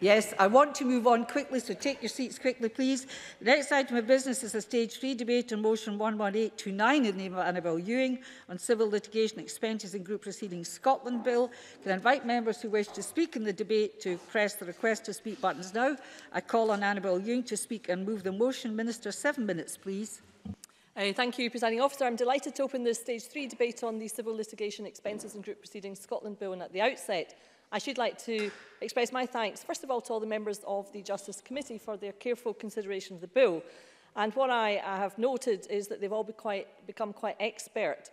Yes, I want to move on quickly, so take your seats quickly, please. The next item of business is a stage 3 debate on Motion 11829 in the name of Annabelle Ewing on Civil Litigation (Expenses and Group Proceedings) (Scotland) Bill. Can I invite members who wish to speak in the debate to press the request to speak buttons now. I call on Annabelle Ewing to speak and move the motion. Minister, 7 minutes, please. Thank you, Presiding Officer. I'm delighted to open this stage 3 debate on the Civil Litigation (Expenses and Group Proceedings) (Scotland) Bill, and at the outset, I should like to express my thanks, first of all, to all the members of the Justice Committee for their careful consideration of the bill. And what I have noted is that they've all become quite expert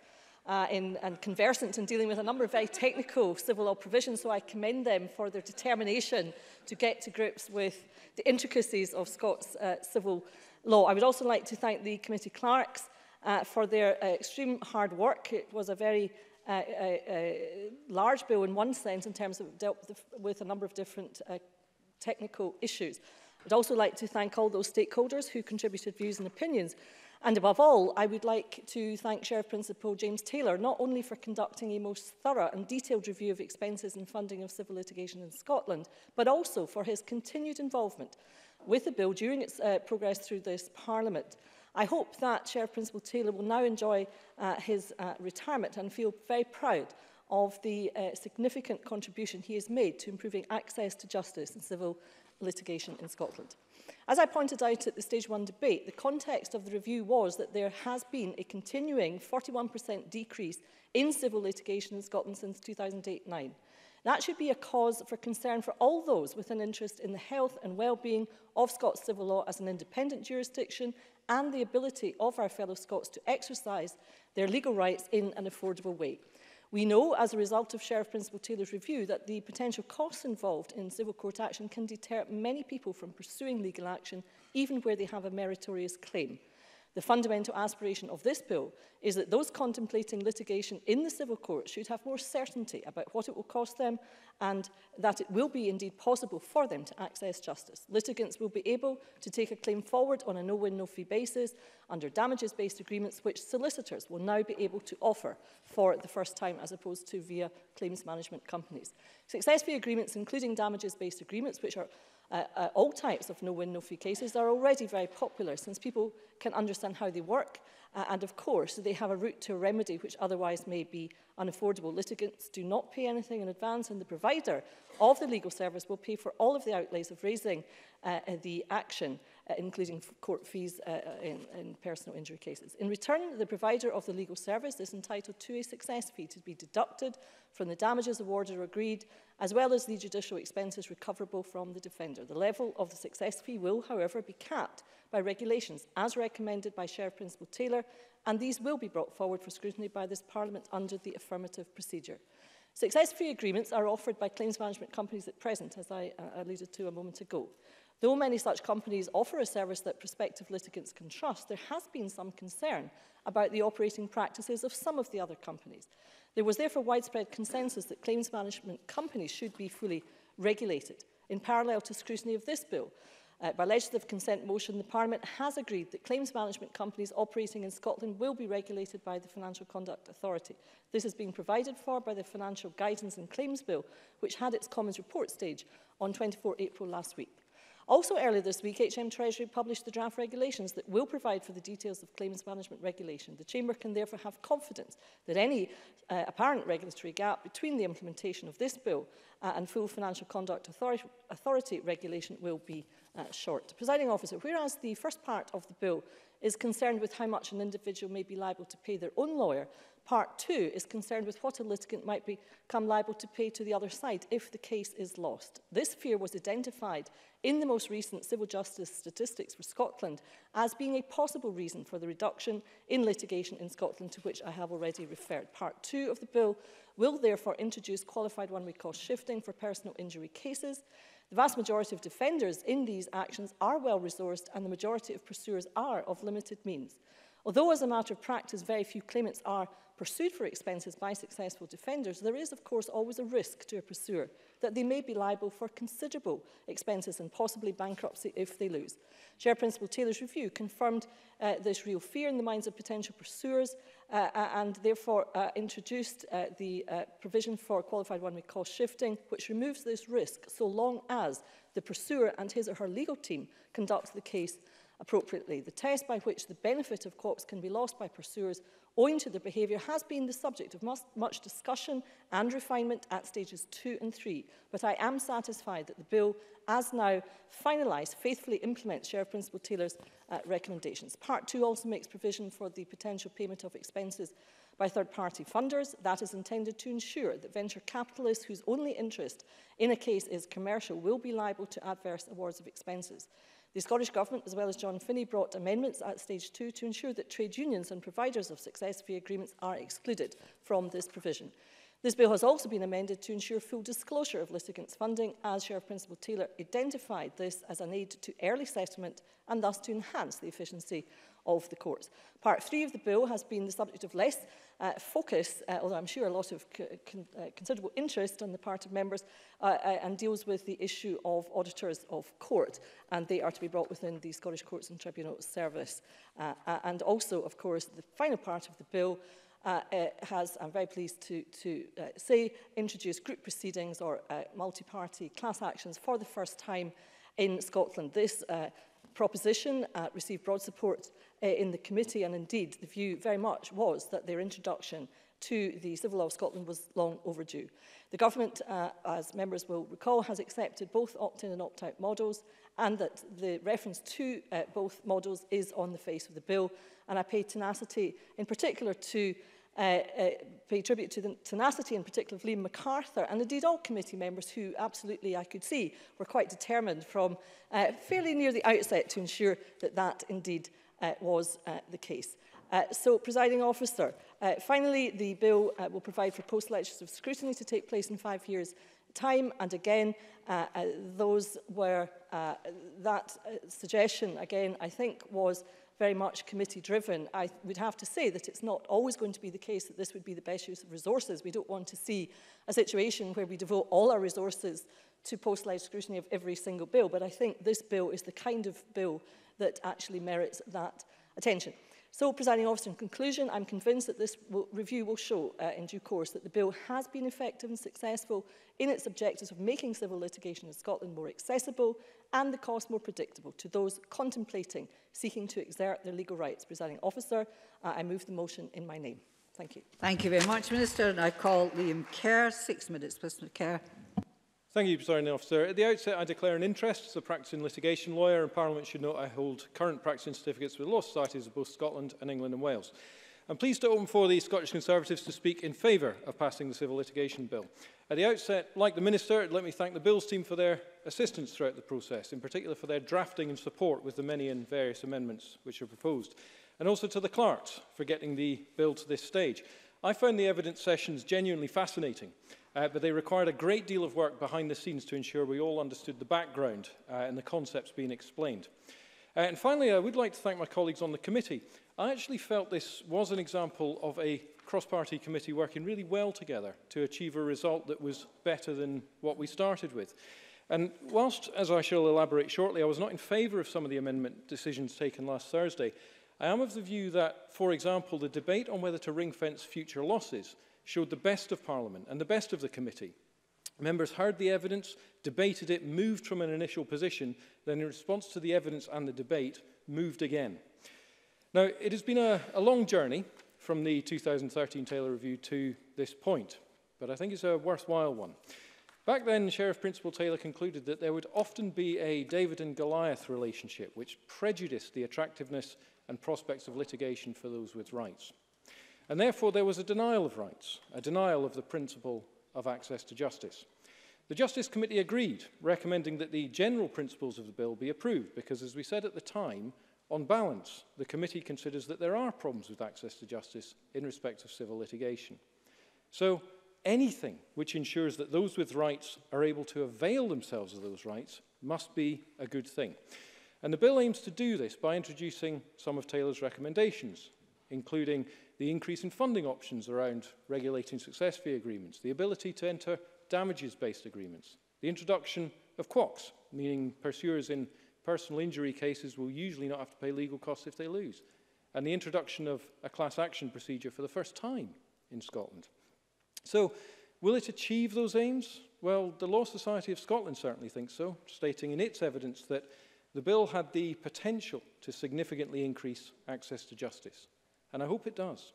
and conversant in dealing with a number of very technical civil law provisions, so I commend them for their determination to get to grips with the intricacies of Scots civil law. I would also like to thank the committee clerks for their extreme hard work. It was a very large bill in one sense in terms of dealt with a number of different technical issues. I'd also like to thank all those stakeholders who contributed views and opinions. And above all, I would like to thank Sheriff Principal James Taylor, not only for conducting a most thorough and detailed review of expenses and funding of civil litigation in Scotland, but also for his continued involvement with the bill during its progress through this Parliament. I hope that Sheriff Principal Taylor will now enjoy his retirement and feel very proud of the significant contribution he has made to improving access to justice in civil litigation in Scotland. As I pointed out at the Stage 1 debate, the context of the review was that there has been a continuing 41% decrease in civil litigation in Scotland since 2008-09. That should be a cause for concern for all those with an interest in the health and well-being of Scots civil law as an independent jurisdiction and the ability of our fellow Scots to exercise their legal rights in an affordable way. We know, as a result of Sheriff Principal Taylor's review, that the potential costs involved in civil court action can deter many people from pursuing legal action, even where they have a meritorious claim. The fundamental aspiration of this bill is that those contemplating litigation in the civil court should have more certainty about what it will cost them and that it will be indeed possible for them to access justice. Litigants will be able to take a claim forward on a no-win, no-fee basis under damages-based agreements, which solicitors will now be able to offer for the first time as opposed to via claims management companies. Success fee agreements, including damages-based agreements, which are all types of no-win, no-fee cases, are already very popular since people can understand how they work and, of course, they have a route to a remedy which otherwise may be unaffordable. Litigants do not pay anything in advance, and the provider of the legal service will pay for all of the outlays of raising the action, including court fees in personal injury cases. In return, the provider of the legal service is entitled to a success fee to be deducted from the damages awarded or agreed, as well as the judicial expenses recoverable from the defender. The level of the success fee will, however, be capped by regulations, as recommended by Sheriff Principal Taylor, and these will be brought forward for scrutiny by this Parliament under the affirmative procedure. Success fee agreements are offered by claims management companies at present, as I alluded to a moment ago. Though many such companies offer a service that prospective litigants can trust, there has been some concern about the operating practices of some of the other companies. There was therefore widespread consensus that claims management companies should be fully regulated. In parallel to scrutiny of this bill, by legislative consent motion, the Parliament has agreed that claims management companies operating in Scotland will be regulated by the Financial Conduct Authority. This has been provided for by the Financial Guidance and Claims Bill, which had its Commons report stage on 24 April last week. Also earlier this week, HM Treasury published the draft regulations that will provide for the details of claims management regulation. The Chamber can therefore have confidence that any apparent regulatory gap between the implementation of this bill and full Financial Conduct Authority regulation will be short. Presiding Officer, whereas the first part of the bill is concerned with how much an individual may be liable to pay their own lawyer, Part 2 is concerned with what a litigant might become liable to pay to the other side if the case is lost. This fear was identified in the most recent civil justice statistics for Scotland as being a possible reason for the reduction in litigation in Scotland, to which I have already referred. Part 2 of the bill will therefore introduce qualified one-way cost shifting for personal injury cases. The vast majority of defenders in these actions are well-resourced, and the majority of pursuers are of limited means. Although, as a matter of practice, very few claimants are pursued for expenses by successful defenders, there is, of course, always a risk to a pursuer that they may be liable for considerable expenses and possibly bankruptcy if they lose. Sheriff Principal Taylor's review confirmed this real fear in the minds of potential pursuers and therefore introduced the provision for qualified one-way cost shifting, which removes this risk so long as the pursuer and his or her legal team conduct the case appropriately. The test by which the benefit of QOCS can be lost by pursuers owing to their behaviour has been the subject of much discussion and refinement at stages 2 and 3, but I am satisfied that the bill, as now finalised, faithfully implements Sheriff Principal Taylor's recommendations. Part 2 also makes provision for the potential payment of expenses by third-party funders. That is intended to ensure that venture capitalists whose only interest in a case is commercial will be liable to adverse awards of expenses. The Scottish Government, as well as John Finnie, brought amendments at stage 2 to ensure that trade unions and providers of success fee agreements are excluded from this provision. This bill has also been amended to ensure full disclosure of litigants' funding, as Sheriff Principal Taylor identified this as an aid to early settlement and thus to enhance the efficiency of the courts. Part 3 of the bill has been the subject of less focus, although I'm sure a lot of considerable interest on the part of members, and deals with the issue of auditors of court, and they are to be brought within the Scottish Courts and Tribunals Service. And also, of course, the final part of the bill has, I'm very pleased to say, introduced group proceedings or multi-party class actions for the first time in Scotland. This proposition received broad support in the committee, and indeed the view very much was that their introduction to the Civil Law of Scotland was long overdue. The government, as members will recall, has accepted both opt-in and opt-out models, and that the reference to both models is on the face of the bill. And I pay tenacity, in particular, to pay tribute to the tenacity, in particular, of Liam MacArthur, and indeed all committee members who absolutely, I could see, were quite determined from fairly near the outset to ensure that that indeed was the case. So, Presiding Officer, finally, the bill will provide for post-legislative scrutiny to take place in 5 years' time, and again, those were that suggestion, again, I think, was very much committee-driven. I would have to say that it's not always going to be the case that this would be the best use of resources. We don't want to see a situation where we devote all our resources to post-legislative scrutiny of every single bill, but I think this bill is the kind of bill that actually merits that attention. So, Presiding Officer, in conclusion, I'm convinced that this review will show in due course that the bill has been effective and successful in its objectives of making civil litigation in Scotland more accessible and the cost more predictable to those contemplating seeking to exert their legal rights. Presiding Officer, I move the motion in my name. Thank you. Thank you very much, Minister. And I call Liam Kerr. 6 minutes, Mr. Kerr. Thank you, Presiding Officer. At the outset, I declare an interest as a practising litigation lawyer, and Parliament should note I hold current practising certificates with law societies of both Scotland and England and Wales. I'm pleased to open for the Scottish Conservatives to speak in favour of passing the Civil Litigation Bill. At the outset, like the Minister, let me thank the Bill's team for their assistance throughout the process, in particular for their drafting and support with the many and various amendments which are proposed, and also to the clerks for getting the bill to this stage. I found the evidence sessions genuinely fascinating. But they required a great deal of work behind the scenes to ensure we all understood the background and the concepts being explained. And finally, I would like to thank my colleagues on the committee. I actually felt this was an example of a cross-party committee working really well together to achieve a result that was better than what we started with. And whilst, as I shall elaborate shortly, I was not in favour of some of the amendment decisions taken last Thursday, I am of the view that, for example, the debate on whether to ring-fence future losses showed the best of Parliament and the best of the committee. Members heard the evidence, debated it, moved from an initial position, then in response to the evidence and the debate, moved again. Now, it has been a long journey from the 2013 Taylor Review to this point, but I think it's a worthwhile one. Back then, Sheriff Principal Taylor concluded that there would often be a David and Goliath relationship, which prejudiced the attractiveness and prospects of litigation for those with rights. And therefore, there was a denial of rights, a denial of the principle of access to justice. The Justice Committee agreed, recommending that the general principles of the bill be approved, because, as we said at the time, on balance, the committee considers that there are problems with access to justice in respect of civil litigation. So, anything which ensures that those with rights are able to avail themselves of those rights must be a good thing. And the bill aims to do this by introducing some of Taylor's recommendations, including the increase in funding options around regulating success fee agreements, the ability to enter damages-based agreements, the introduction of QOCS, meaning pursuers in personal injury cases will usually not have to pay legal costs if they lose, and the introduction of a class action procedure for the first time in Scotland. So, will it achieve those aims? Well, the Law Society of Scotland certainly thinks so, stating in its evidence that the bill had the potential to significantly increase access to justice, and I hope it does.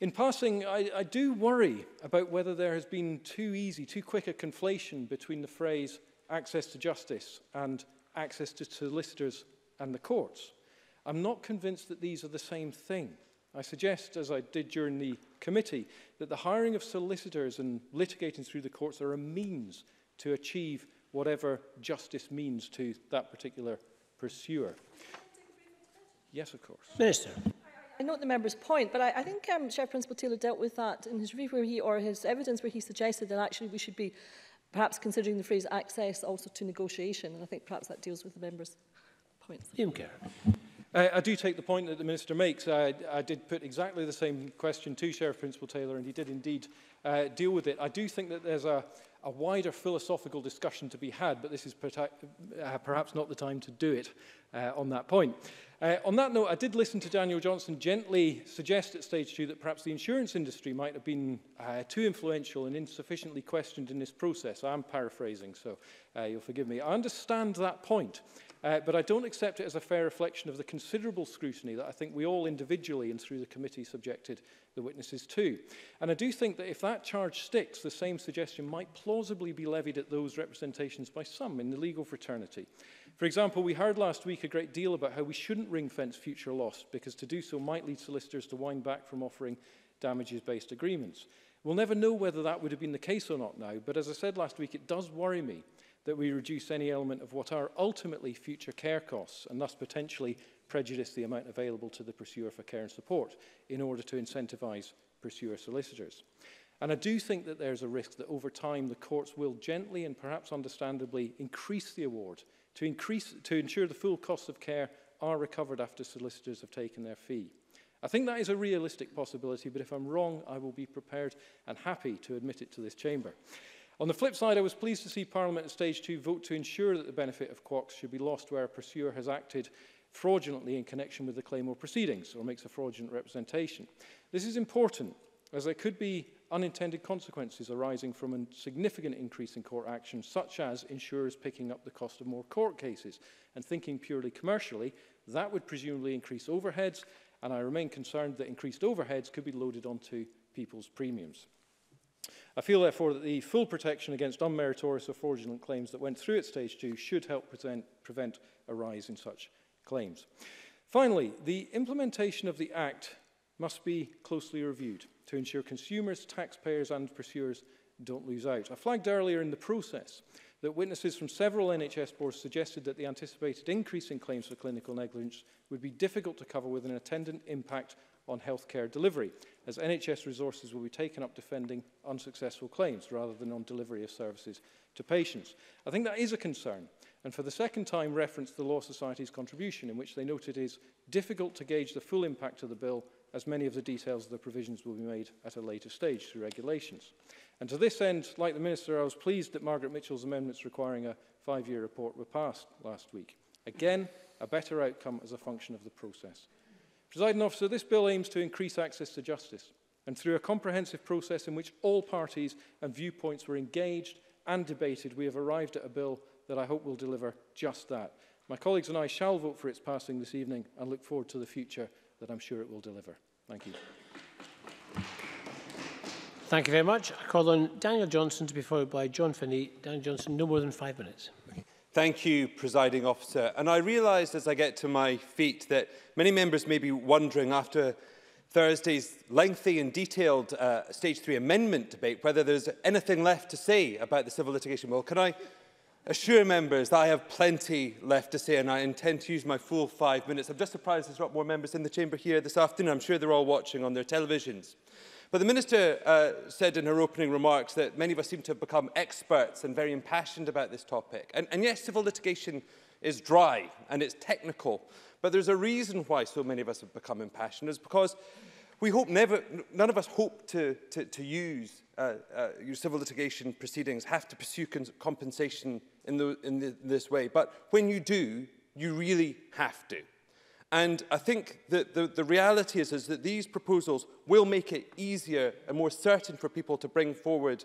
In passing, I do worry about whether there has been too quick a conflation between the phrase access to justice and access to solicitors and the courts. I'm not convinced that these are the same thing. I suggest, as I did during the committee, that the hiring of solicitors and litigating through the courts are a means to achieve whatever justice means to that particular pursuer. Yes, of course. Minister. I note the member's point, but I think Sheriff Principal Taylor dealt with that in his brief where he, or his evidence where he suggested that actually we should be perhaps considering the phrase access also to negotiation, and I think perhaps that deals with the member's points. Liam Kerr. I do take the point that the Minister makes. I did put exactly the same question to Sheriff Principal Taylor, and he did indeed deal with it. I do think that there's a wider philosophical discussion to be had, but this is perhaps not the time to do it on that point. On that note, I did listen to Daniel Johnson gently suggest at stage 2 that perhaps the insurance industry might have been too influential and insufficiently questioned in this process. I am paraphrasing, so you'll forgive me. I understand that point, but I don't accept it as a fair reflection of the considerable scrutiny that I think we all individually and through the committee subjected the witnesses to. And I do think that if that charge sticks, the same suggestion might plausibly be levied at those representations by some in the legal fraternity. For example, we heard last week a great deal about how we shouldn't ring-fence future loss because to do so might lead solicitors to wind back from offering damages-based agreements. We'll never know whether that would have been the case or not now, but as I said last week, it does worry me that we reduce any element of what are ultimately future care costs and thus potentially prejudice the amount available to the pursuer for care and support in order to incentivise pursuer solicitors. And I do think that there's a risk that over time the courts will gently and perhaps understandably increase the award to ensure the full costs of care are recovered after solicitors have taken their fee. I think that is a realistic possibility, but if I'm wrong, I will be prepared and happy to admit it to this chamber. On the flip side, I was pleased to see Parliament at stage 2 vote to ensure that the benefit of QOCS should be lost where a pursuer has acted fraudulently in connection with the claim or proceedings or makes a fraudulent representation. This is important, as there could be unintended consequences arising from a significant increase in court action, such as insurers picking up the cost of more court cases. And thinking purely commercially, that would presumably increase overheads, and I remain concerned that increased overheads could be loaded onto people's premiums. I feel, therefore, that the full protection against unmeritorious or fraudulent claims that went through at stage 2 should help prevent a rise in such claims. Finally, the implementation of the Act must be closely reviewed to ensure consumers, taxpayers and pursuers don't lose out. I flagged earlier in the process that witnesses from several NHS boards suggested that the anticipated increase in claims for clinical negligence would be difficult to cover with an attendant impact on healthcare delivery, as NHS resources will be taken up defending unsuccessful claims rather than on delivery of services to patients. I think that is a concern, and for the second time referenced the Law Society's contribution, in which they noted it is difficult to gauge the full impact of the bill, as many of the details of the provisions will be made at a later stage through regulations. And to this end, like the Minister, I was pleased that Margaret Mitchell's amendments requiring a 5-year report were passed last week. Again, a better outcome as a function of the process. Presiding Officer, this bill aims to increase access to justice, and through a comprehensive process in which all parties and viewpoints were engaged and debated, we have arrived at a bill that I hope will deliver just that. My colleagues and I shall vote for its passing this evening and look forward to the future that I'm sure it will deliver. Thank you. Thank you very much. I call on Daniel Johnson to be followed by John Finnie. Daniel Johnson, no more than 5 minutes. Thank you, Presiding Officer. And I realised as I get to my feet that many members may be wondering after Thursday's lengthy and detailed Stage 3 amendment debate whether there's anything left to say about the Civil Litigation Bill. Can I assure members that I have plenty left to say, and I intend to use my full 5 minutes. I'm just surprised there's not more members in the chamber here this afternoon. I'm sure they're all watching on their televisions. But the Minister said in her opening remarks that many of us seem to have become experts and very impassioned about this topic. And yes, civil litigation is dry and it's technical, but there's a reason why so many of us have become impassioned. It's because We hope none of us hope to use your civil litigation proceedings, have to pursue compensation in this way. But when you do, you really have to. And I think that the reality is that these proposals will make it easier and more certain for people to bring forward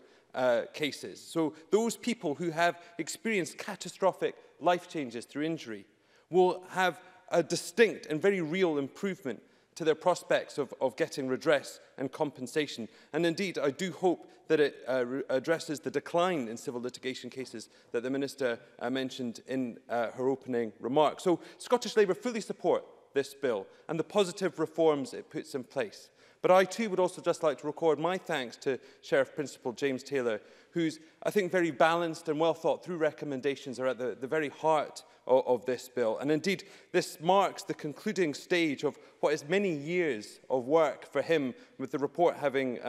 cases. So those people who have experienced catastrophic life changes through injury will have a distinct and very real improvement to their prospects of getting redress and compensation. And indeed, I do hope that it addresses the decline in civil litigation cases that the Minister mentioned in her opening remarks. So Scottish Labour fully support this bill and the positive reforms it puts in place. But I too would also just like to record my thanks to Sheriff Principal James Taylor, whose, I think, very balanced and well thought through recommendations are at the very heart of this bill. And indeed, this marks the concluding stage of what is many years of work for him, with the report having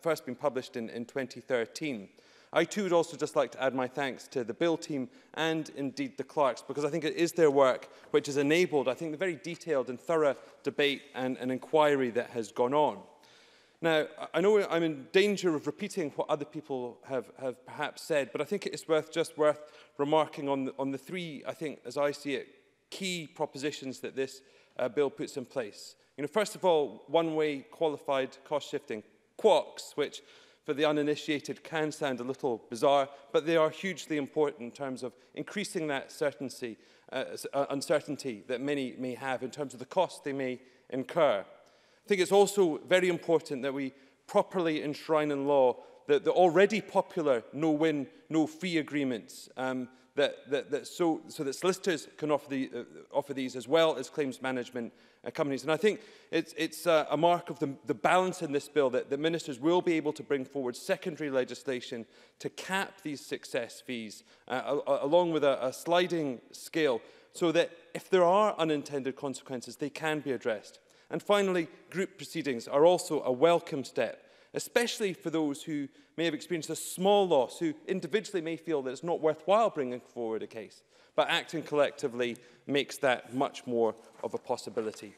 first been published in 2013. I too would also just like to add my thanks to the bill team and indeed the clerks, because I think it is their work which has enabled, I think, the very detailed and thorough debate and inquiry that has gone on. Now, I know I'm in danger of repeating what other people have perhaps said, but I think it is worth remarking on the three, I think, as I see it, key propositions that this bill puts in place. You know, first of all, one-way qualified cost shifting, QOCS, which for the uninitiated can sound a little bizarre, but they are hugely important in terms of increasing that uncertainty that many may have in terms of the cost they may incur. I think it's also very important that we properly enshrine in law the already popular no-win, no-fee agreements, so that solicitors can offer these as well as claims management companies. And I think it's a mark of the balance in this bill that the ministers will be able to bring forward secondary legislation to cap these success fees, along with a sliding scale, so that if there are unintended consequences, they can be addressed. And finally, group proceedings are also a welcome step, especially for those who may have experienced a small loss, who individually may feel that it's not worthwhile bringing forward a case, but acting collectively makes that much more of a possibility.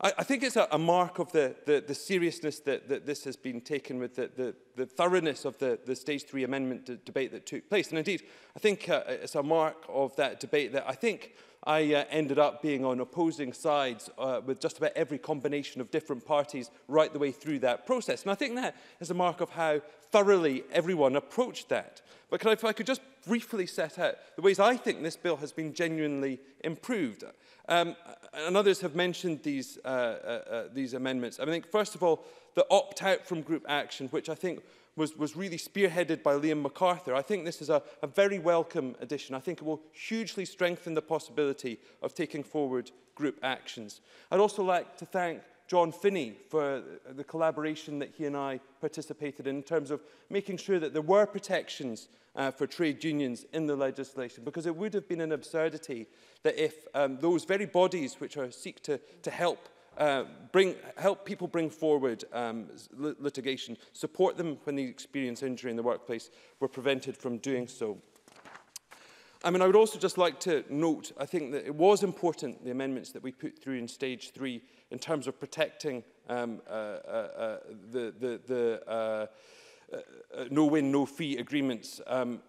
I think it's a mark of the seriousness that this has been taken with the thoroughness of the Stage 3 amendment debate that took place. And indeed, I think it's a mark of that debate that I think I ended up being on opposing sides with just about every combination of different parties right the way through that process. And I think that is a mark of how thoroughly everyone approached that. But if I could just briefly set out the ways I think this bill has been genuinely improved. And others have mentioned these amendments. I think, first of all, the opt-out from group action, which I think was really spearheaded by Liam MacArthur. I think this is a very welcome addition. I think it will hugely strengthen the possibility of taking forward group actions. I'd also like to thank John Finnie for the collaboration that he and I participated in terms of making sure that there were protections for trade unions in the legislation, because it would have been an absurdity that if those very bodies which are seek to help help people bring forward litigation, support them when they experience injury in the workplace, were prevented from doing so. I mean, I would also just like to note, I think that it was important, the amendments that we put through in Stage 3, in terms of protecting the no-win, no-fee agreements. And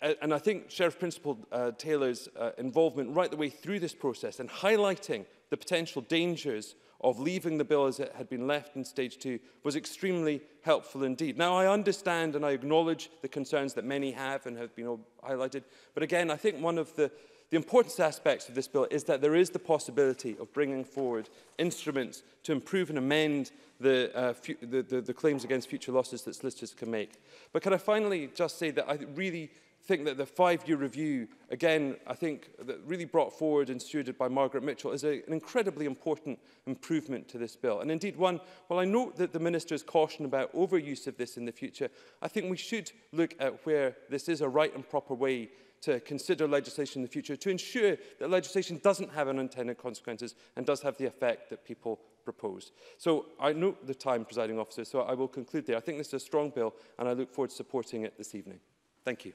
I think Sheriff Principal Taylor's involvement right the way through this process and highlighting the potential dangers of leaving the bill as it had been left in Stage 2 was extremely helpful indeed. Now, I understand and I acknowledge the concerns that many have and have been highlighted, but again, I think one of the important aspects of this bill is that there is the possibility of bringing forward instruments to improve and amend the claims against future losses that solicitors can make. But can I finally just say that I really think that the 5-year review, again, I think that really brought forward and stewarded by Margaret Mitchell, is an incredibly important improvement to this bill. And indeed, while I note that the Minister's caution about overuse of this in the future, I think we should look at where this is a right and proper way to consider legislation in the future, to ensure that legislation doesn't have unintended consequences and does have the effect that people propose. So I note the time, Presiding Officer, so I will conclude there. I think this is a strong bill and I look forward to supporting it this evening. Thank you.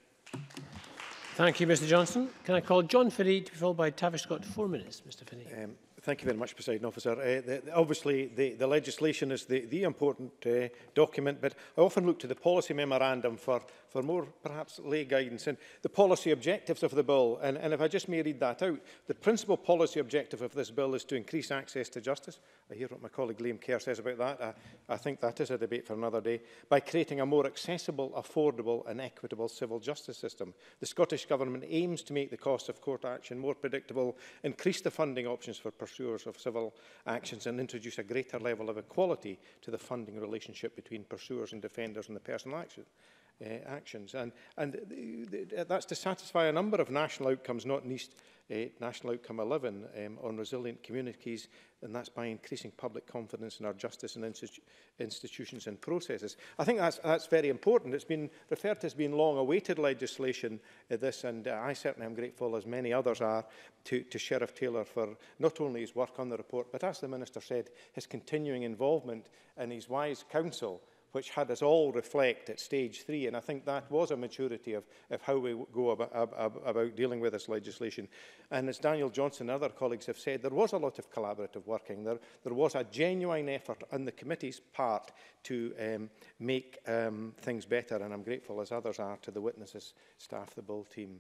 Thank you, Mr Johnson. Can I call John Finnie to be followed by Tavish Scott for 4 minutes, Mr Finnie? Thank you very much, Presiding Officer. Obviously, the legislation is the important document, but I often look to the policy memorandum for more, perhaps, lay guidance. And the policy objectives of the bill, and if I just may read that out, the principal policy objective of this bill is to increase access to justice. I hear what my colleague Liam Kerr says about that. I think that is a debate for another day. By creating a more accessible, affordable and equitable civil justice system, the Scottish Government aims to make the cost of court action more predictable, increase the funding options for pursuers of civil actions and introduce a greater level of equality to the funding relationship between pursuers and defenders in the personal actions. And that's to satisfy a number of national outcomes, not least National Outcome 11 on resilient communities, and that's by increasing public confidence in our justice and institutions and processes. I think that's very important. It's been referred to as being long-awaited legislation, this, and I certainly am grateful, as many others are, to Sheriff Taylor for not only his work on the report, but as the Minister said, his continuing involvement and his wise counsel, which had us all reflect at stage 3, and I think that was a maturity of how we go about dealing with this legislation. And as Daniel Johnson and other colleagues have said, there was a lot of collaborative working. There was a genuine effort on the committee's part to make things better, and I'm grateful, as others are, to the witnesses, staff, the Bill team,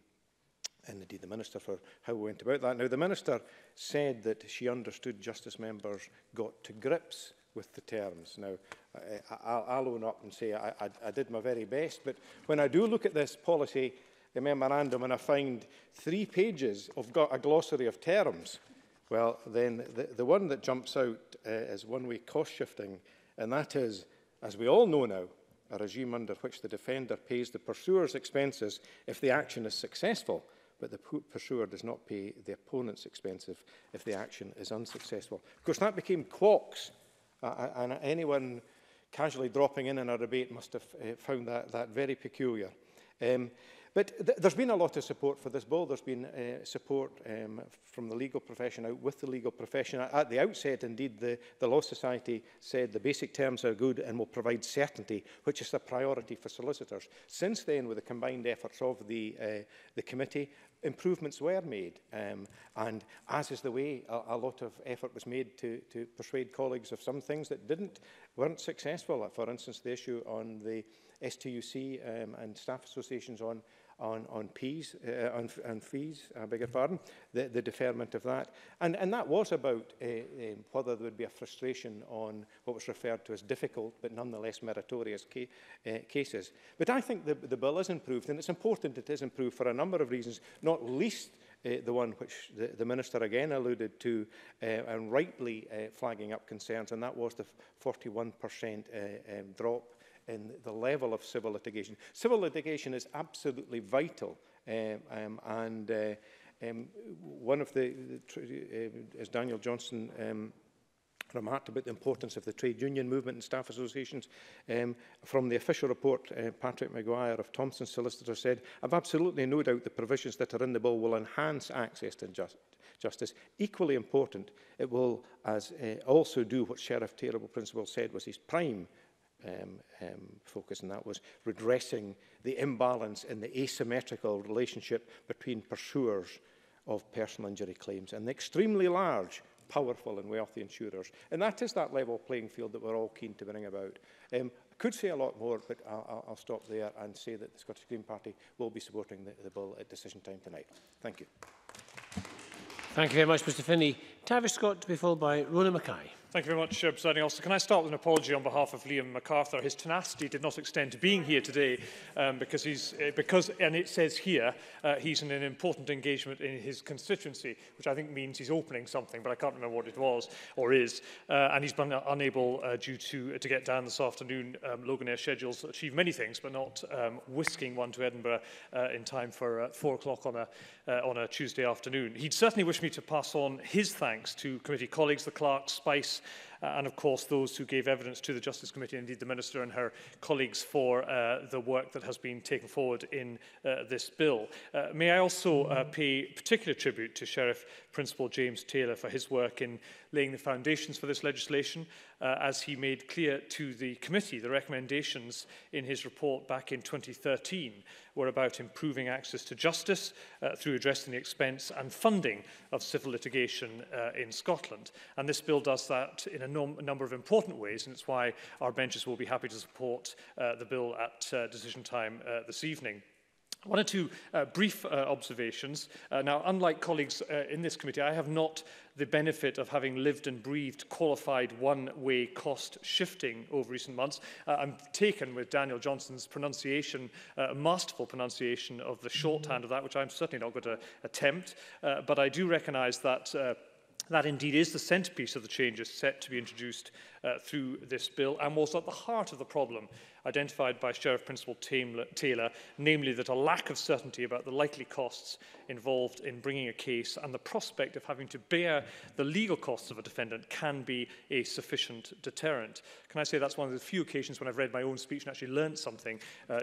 and indeed the Minister for how we went about that. Now, the Minister said that she understood justice members got to grips with the terms. Now, I'll own up and say I did my very best, but when I do look at this policy, the memorandum, and I find 3 pages of a glossary of terms, well, then the one that jumps out is one-way cost shifting, and that is, as we all know now, a regime under which the defender pays the pursuer's expenses if the action is successful, but the pursuer does not pay the opponent's expenses if the action is unsuccessful. Of course, that became QOCS, and anyone casually dropping in our debate must have found that very peculiar. But there's been a lot of support for this bill. There's been support from the legal profession, out with the legal profession. At the outset, indeed, the Law Society said the basic terms are good and will provide certainty, which is a priority for solicitors. Since then, with the combined efforts of the committee, improvements were made, and as is the way, a lot of effort was made to persuade colleagues of some things that weren't successful. For instance, the issue on the STUC and staff associations on fees, I beg your pardon, the deferment of that. And that was about whether there would be a frustration on what was referred to as difficult but nonetheless meritorious cases. But I think the bill is improved, and it's important it is improved for a number of reasons, not least the one which the Minister again alluded to and rightly flagging up concerns, and that was the 41% drop in the level of civil litigation. Civil litigation is absolutely vital, and one of as Daniel Johnson remarked about the importance of the trade union movement and staff associations. From the official report, Patrick Maguire of Thompson Solicitor said, "I've absolutely no doubt the provisions that are in the bill will enhance access to justice. Equally important, it will also do what Sheriff Taylor Principal said was his prime focus, and that was redressing the imbalance in the asymmetrical relationship between pursuers of personal injury claims and the extremely large, powerful and wealthy insurers." And that is that level playing field that we're all keen to bring about. I could say a lot more, but I'll stop there and say that the Scottish Green Party will be supporting the bill at decision time tonight. Thank you. Thank you very much, Mr Finnie. Tavish Scott to be followed by Rona Mackay. Thank you very much, Presiding Officer. Can I start with an apology on behalf of Liam MacArthur? His tenacity did not extend to being here today because, and it says here, he's in an important engagement in his constituency, which I think means he's opening something, but I can't remember what it was or is. And he's been unable, due to get down this afternoon. Loganair schedules achieve many things, but not whisking one to Edinburgh in time for 4 o'clock on a Tuesday afternoon. He'd certainly wish me to pass on his thanks to committee colleagues, the clerks, Spice, and of course those who gave evidence to the Justice Committee, indeed the Minister and her colleagues, for the work that has been taken forward in this bill. May I also pay particular tribute to Sheriff Principal James Taylor for his work in laying the foundations for this legislation, as he made clear to the committee. The recommendations in his report back in 2013 were about improving access to justice through addressing the expense and funding of civil litigation in Scotland. And this bill does that in a number of important ways, and it's why our benches will be happy to support the bill at decision time this evening. One or two brief observations. Now, unlike colleagues in this committee, I have not the benefit of having lived and breathed qualified one-way cost shifting over recent months. I'm taken with Daniel Johnson's pronunciation, masterful pronunciation of the shorthand of that, which I'm certainly not going to attempt. But I do recognise that that indeed is the centrepiece of the changes set to be introduced through this bill, and was at the heart of the problem identified by Sheriff Principal Taylor, namely that a lack of certainty about the likely costs involved in bringing a case and the prospect of having to bear the legal costs of a defendant can be a sufficient deterrent. Can I say that's one of the few occasions when I've read my own speech and actually learnt something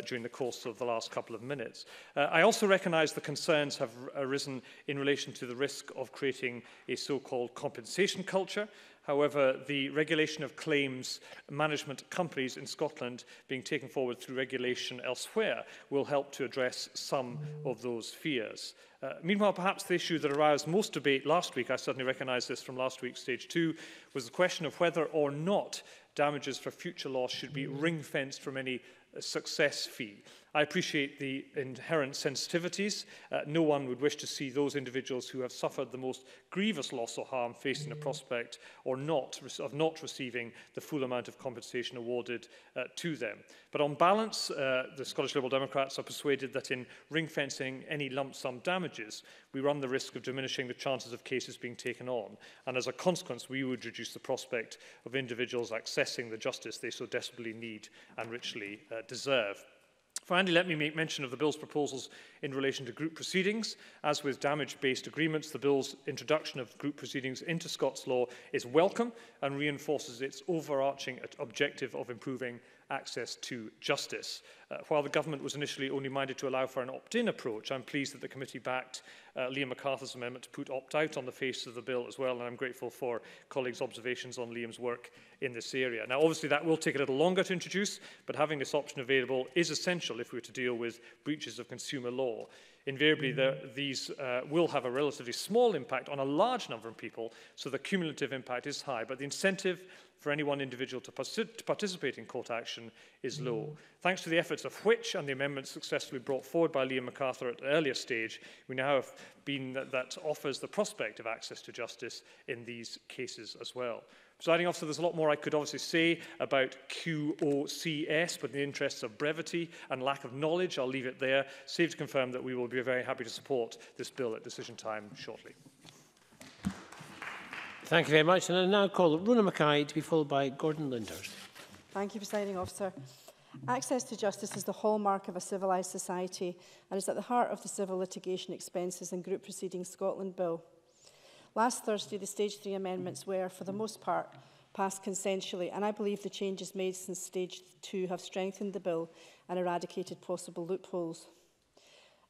during the course of the last couple of minutes. I also recognise the concerns have arisen in relation to the risk of creating a so-called compensation culture. However, the regulation of claims management companies in Scotland being taken forward through regulation elsewhere will help to address some of those fears. Meanwhile, perhaps the issue that aroused most debate last week, I certainly recognise this from last week's stage two, was the question of whether or not damages for future loss should be ring-fenced from any success fee. I appreciate the inherent sensitivities. No one would wish to see those individuals who have suffered the most grievous loss or harm facing a prospect or not receiving the full amount of compensation awarded to them. But on balance, the Scottish Liberal Democrats are persuaded that in ring-fencing any lump-sum damages, we run the risk of diminishing the chances of cases being taken on. And as a consequence, we would reduce the prospect of individuals accessing the justice they so desperately need and richly deserve. Finally, let me make mention of the Bill's proposals in relation to group proceedings. As with damage-based agreements, the Bill's introduction of group proceedings into Scots law is welcome and reinforces its overarching objective of improving access to justice. While the government was initially only minded to allow for an opt-in approach, I'm pleased that the committee backed Liam MacArthur's amendment to put opt-out on the face of the bill as well, and I'm grateful for colleagues' observations on Liam's work in this area. Now, obviously, that will take a little longer to introduce, but having this option available is essential if we were to deal with breaches of consumer law. Invariably, these will have a relatively small impact on a large number of people, so the cumulative impact is high, but the incentive for any one individual to participate in court action is low. Thanks to the efforts of which and the amendments successfully brought forward by Liam MacArthur at an earlier stage, we now have been that offers the prospect of access to justice in these cases as well. Presiding Officer, there's a lot more I could obviously say about QOCS, but in the interests of brevity and lack of knowledge, I'll leave it there, save to confirm that we will be very happy to support this bill at decision time shortly. Thank you very much. And I now call Rona Mackay to be followed by Gordon Lindhurst. Thank you, Presiding Officer. Access to justice is the hallmark of a civilised society and is at the heart of the Civil Litigation (Expenses and Group Proceedings) (Scotland) Bill. Last Thursday, the Stage 3 amendments were, for the most part, passed consensually, and I believe the changes made since Stage 2 have strengthened the bill and eradicated possible loopholes.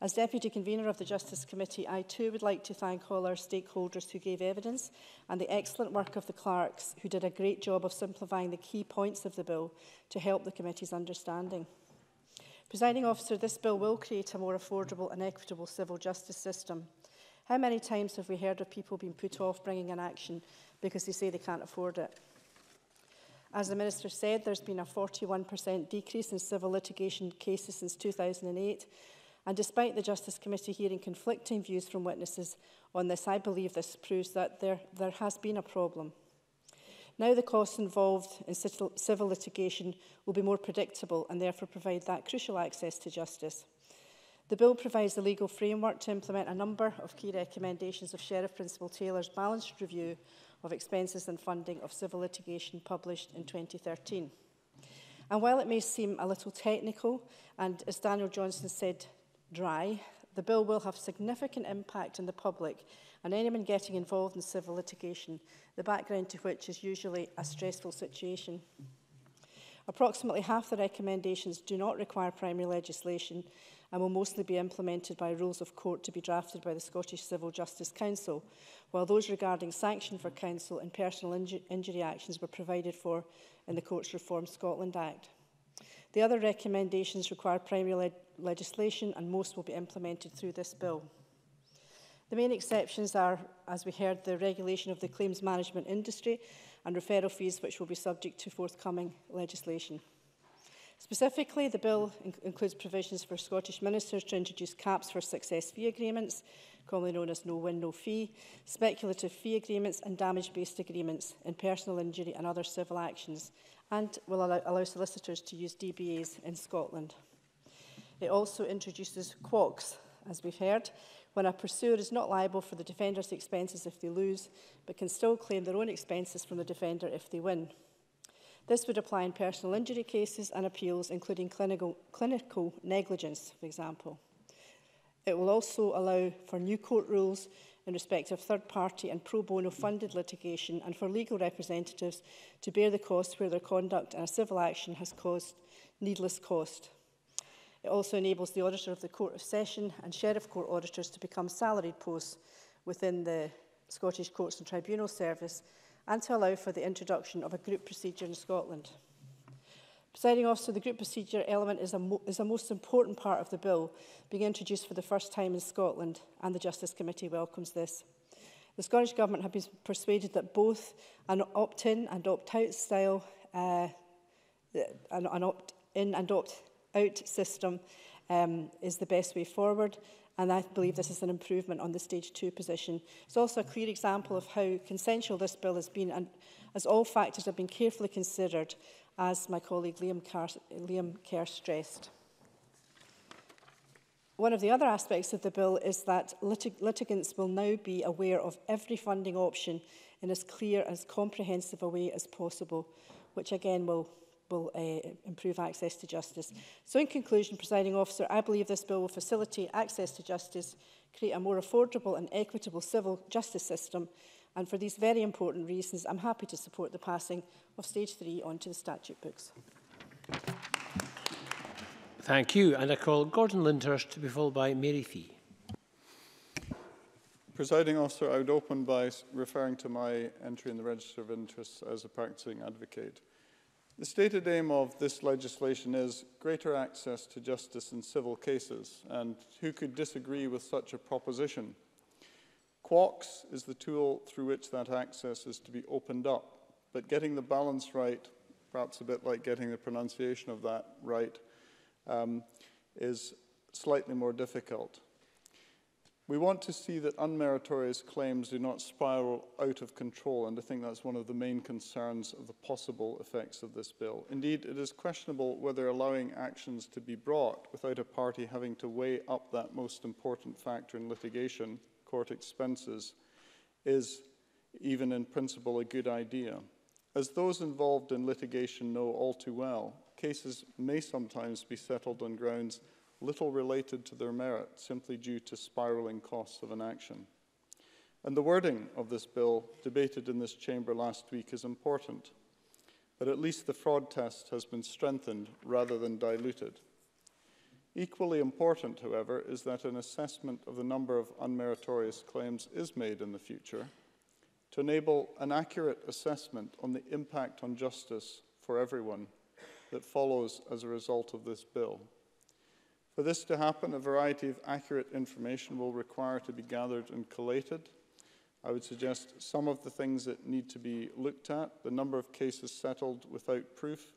As Deputy Convener of the Justice Committee, I too would like to thank all our stakeholders who gave evidence and the excellent work of the clerks who did a great job of simplifying the key points of the bill to help the committee's understanding. Presiding Officer, this bill will create a more affordable and equitable civil justice system. How many times have we heard of people being put off bringing an action because they say they can't afford it? As the Minister said, there's been a 41% decrease in civil litigation cases since 2008, and despite the Justice Committee hearing conflicting views from witnesses on this, I believe this proves that there has been a problem. Now the costs involved in civil litigation will be more predictable and therefore provide that crucial access to justice. The bill provides a legal framework to implement a number of key recommendations of Sheriff Principal Taylor's balanced review of expenses and funding of civil litigation published in 2013. And while it may seem a little technical, and as Daniel Johnson said, dry, The bill will have significant impact on the public and anyone getting involved in civil litigation, the background to which is usually a stressful situation. Approximately half the recommendations do not require primary legislation and will mostly be implemented by rules of court to be drafted by the Scottish Civil Justice Council, while those regarding sanction for counsel and personal injury actions were provided for in the Courts Reform Scotland Act. The other recommendations require primary legislation and most will be implemented through this bill. The main exceptions are, as we heard, the regulation of the claims management industry and referral fees, which will be subject to forthcoming legislation. Specifically, the bill includes provisions for Scottish ministers to introduce caps for success fee agreements, commonly known as no win, no fee, speculative fee agreements and damage-based agreements in personal injury and other civil actions, and will allow solicitors to use DBAs in Scotland. It also introduces QOCS, as we've heard, when a pursuer is not liable for the defender's expenses if they lose, but can still claim their own expenses from the defender if they win. This would apply in personal injury cases and appeals, including clinical negligence, for example. It will also allow for new court rules in respect of third-party and pro bono funded litigation and for legal representatives to bear the costs where their conduct in a civil action has caused needless cost. It also enables the Auditor of the Court of Session and Sheriff Court Auditors to become salaried posts within the Scottish Courts and Tribunals Service and to allow for the introduction of a group procedure in Scotland. Presiding officer, the group procedure element is a most important part of the bill, being introduced for the first time in Scotland, and the Justice Committee welcomes this. The Scottish Government have been persuaded that both an opt-in and opt-out style, an opt-in and opt-out system is the best way forward, and I believe this is an improvement on the Stage 2 position. It's also a clear example of how consensual this bill has been, and as all factors have been carefully considered, as my colleague Liam Kerr stressed. One of the other aspects of the bill is that litigants will now be aware of every funding option in as clear and as comprehensive a way as possible, which again will improve access to justice. So in conclusion, Presiding Officer, I believe this bill will facilitate access to justice, create a more affordable and equitable civil justice system, and for these very important reasons, I'm happy to support the passing of Stage 3 onto the statute books. Thank you. And I call Gordon Lindhurst to be followed by Mary Fee. Presiding Officer, I would open by referring to my entry in the Register of Interests as a practising advocate. The stated aim of this legislation is greater access to justice in civil cases, and who could disagree with such a proposition? QOCS is the tool through which that access is to be opened up, but getting the balance right, perhaps a bit like getting the pronunciation of that right, is slightly more difficult. We want to see that unmeritorious claims do not spiral out of control, and I think that's one of the main concerns of the possible effects of this bill. Indeed, it is questionable whether allowing actions to be brought without a party having to weigh up that most important factor in litigation, court expenses, is even in principle a good idea. As those involved in litigation know all too well, cases may sometimes be settled on grounds little related to their merit, simply due to spiralling costs of an action. And the wording of this bill, debated in this chamber last week, is important, but at least the fraud test has been strengthened rather than diluted. Equally important, however, is that an assessment of the number of unmeritorious claims is made in the future to enable an accurate assessment on the impact on justice for everyone that follows as a result of this bill. For this to happen, a variety of accurate information will require to be gathered and collated. I would suggest some of the things that need to be looked at: the number of cases settled without proof,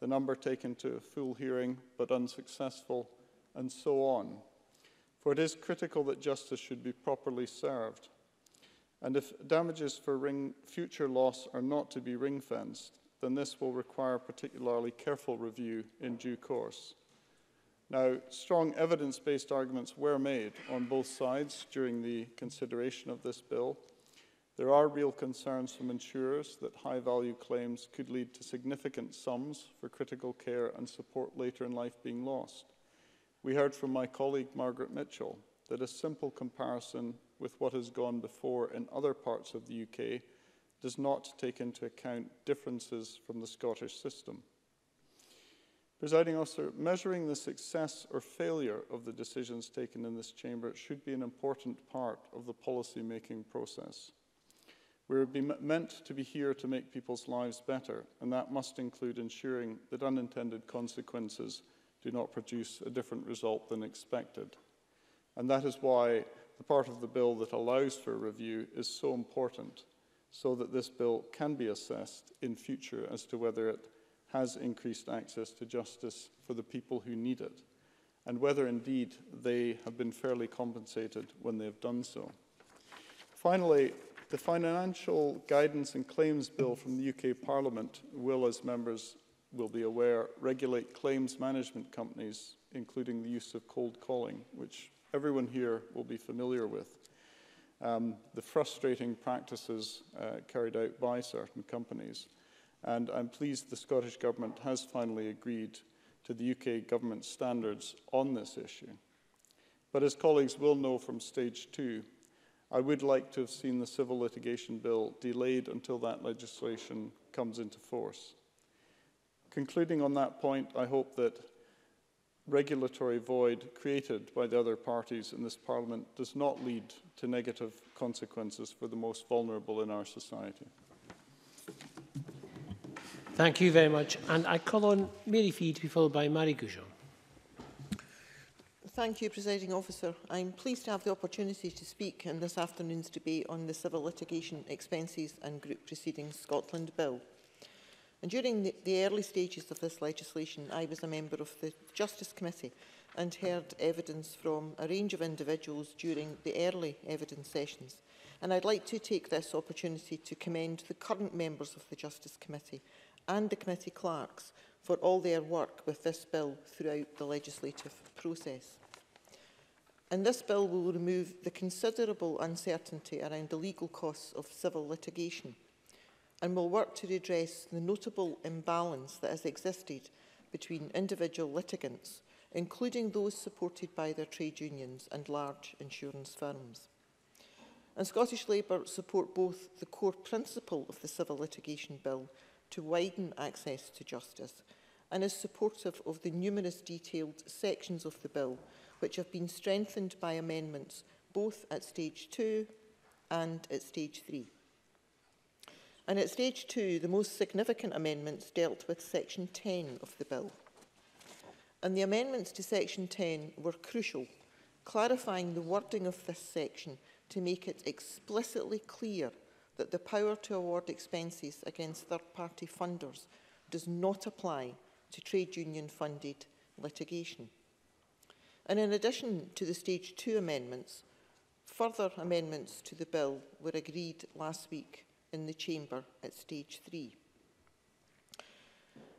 the number taken to a full hearing but unsuccessful, and so on. For it is critical that justice should be properly served. And if damages for future loss are not to be ring-fenced, then this will require particularly careful review in due course. Now, strong evidence-based arguments were made on both sides during the consideration of this bill. There are real concerns from insurers that high-value claims could lead to significant sums for critical care and support later in life being lost. We heard from my colleague Margaret Mitchell that a simple comparison with what has gone before in other parts of the UK does not take into account differences from the Scottish system. Presiding Officer, measuring the success or failure of the decisions taken in this chamber should be an important part of the policy-making process. We are meant to be here to make people's lives better, and that must include ensuring that unintended consequences do not produce a different result than expected. And that is why the part of the bill that allows for review is so important, so that this bill can be assessed in future as to whether it has increased access to justice for the people who need it, and whether indeed they have been fairly compensated when they have done so. Finally, the Financial Guidance and Claims Bill from the UK Parliament will, as members will be aware, regulate claims management companies, including the use of cold calling, which everyone here will be familiar with. The frustrating practices carried out by certain companies. And I'm pleased the Scottish Government has finally agreed to the UK Government standards on this issue. But as colleagues will know from stage two, I would like to have seen the Civil Litigation Bill delayed until that legislation comes into force. Concluding on that point, I hope that regulatory void created by the other parties in this Parliament does not lead to negative consequences for the most vulnerable in our society. Thank you very much. And I call on Mary Fee to be followed by Marie Gougeon. Thank you, Presiding Officer. I'm pleased to have the opportunity to speak in this afternoon's debate on the Civil Litigation (Expenses and Group Proceedings) (Scotland) Bill. And during the early stages of this legislation, I was a member of the Justice Committee and heard evidence from a range of individuals during the early evidence sessions. And I'd like to take this opportunity to commend the current members of the Justice Committee and the committee clerks for all their work with this bill throughout the legislative process. And this bill will remove the considerable uncertainty around the legal costs of civil litigation, and will work to redress the notable imbalance that has existed between individual litigants, including those supported by their trade unions and large insurance firms. And Scottish Labour support both the core principle of the Civil Litigation Bill to widen access to justice, and is supportive of the numerous detailed sections of the bill which have been strengthened by amendments both at stage 2 and at stage 3. And at stage 2, the most significant amendments dealt with section 10 of the bill. And the amendments to section 10 were crucial, clarifying the wording of this section to make it explicitly clear that the power to award expenses against third-party funders does not apply to trade union-funded litigation. And in addition to the stage 2 amendments, further amendments to the bill were agreed last week in the chamber at stage 3.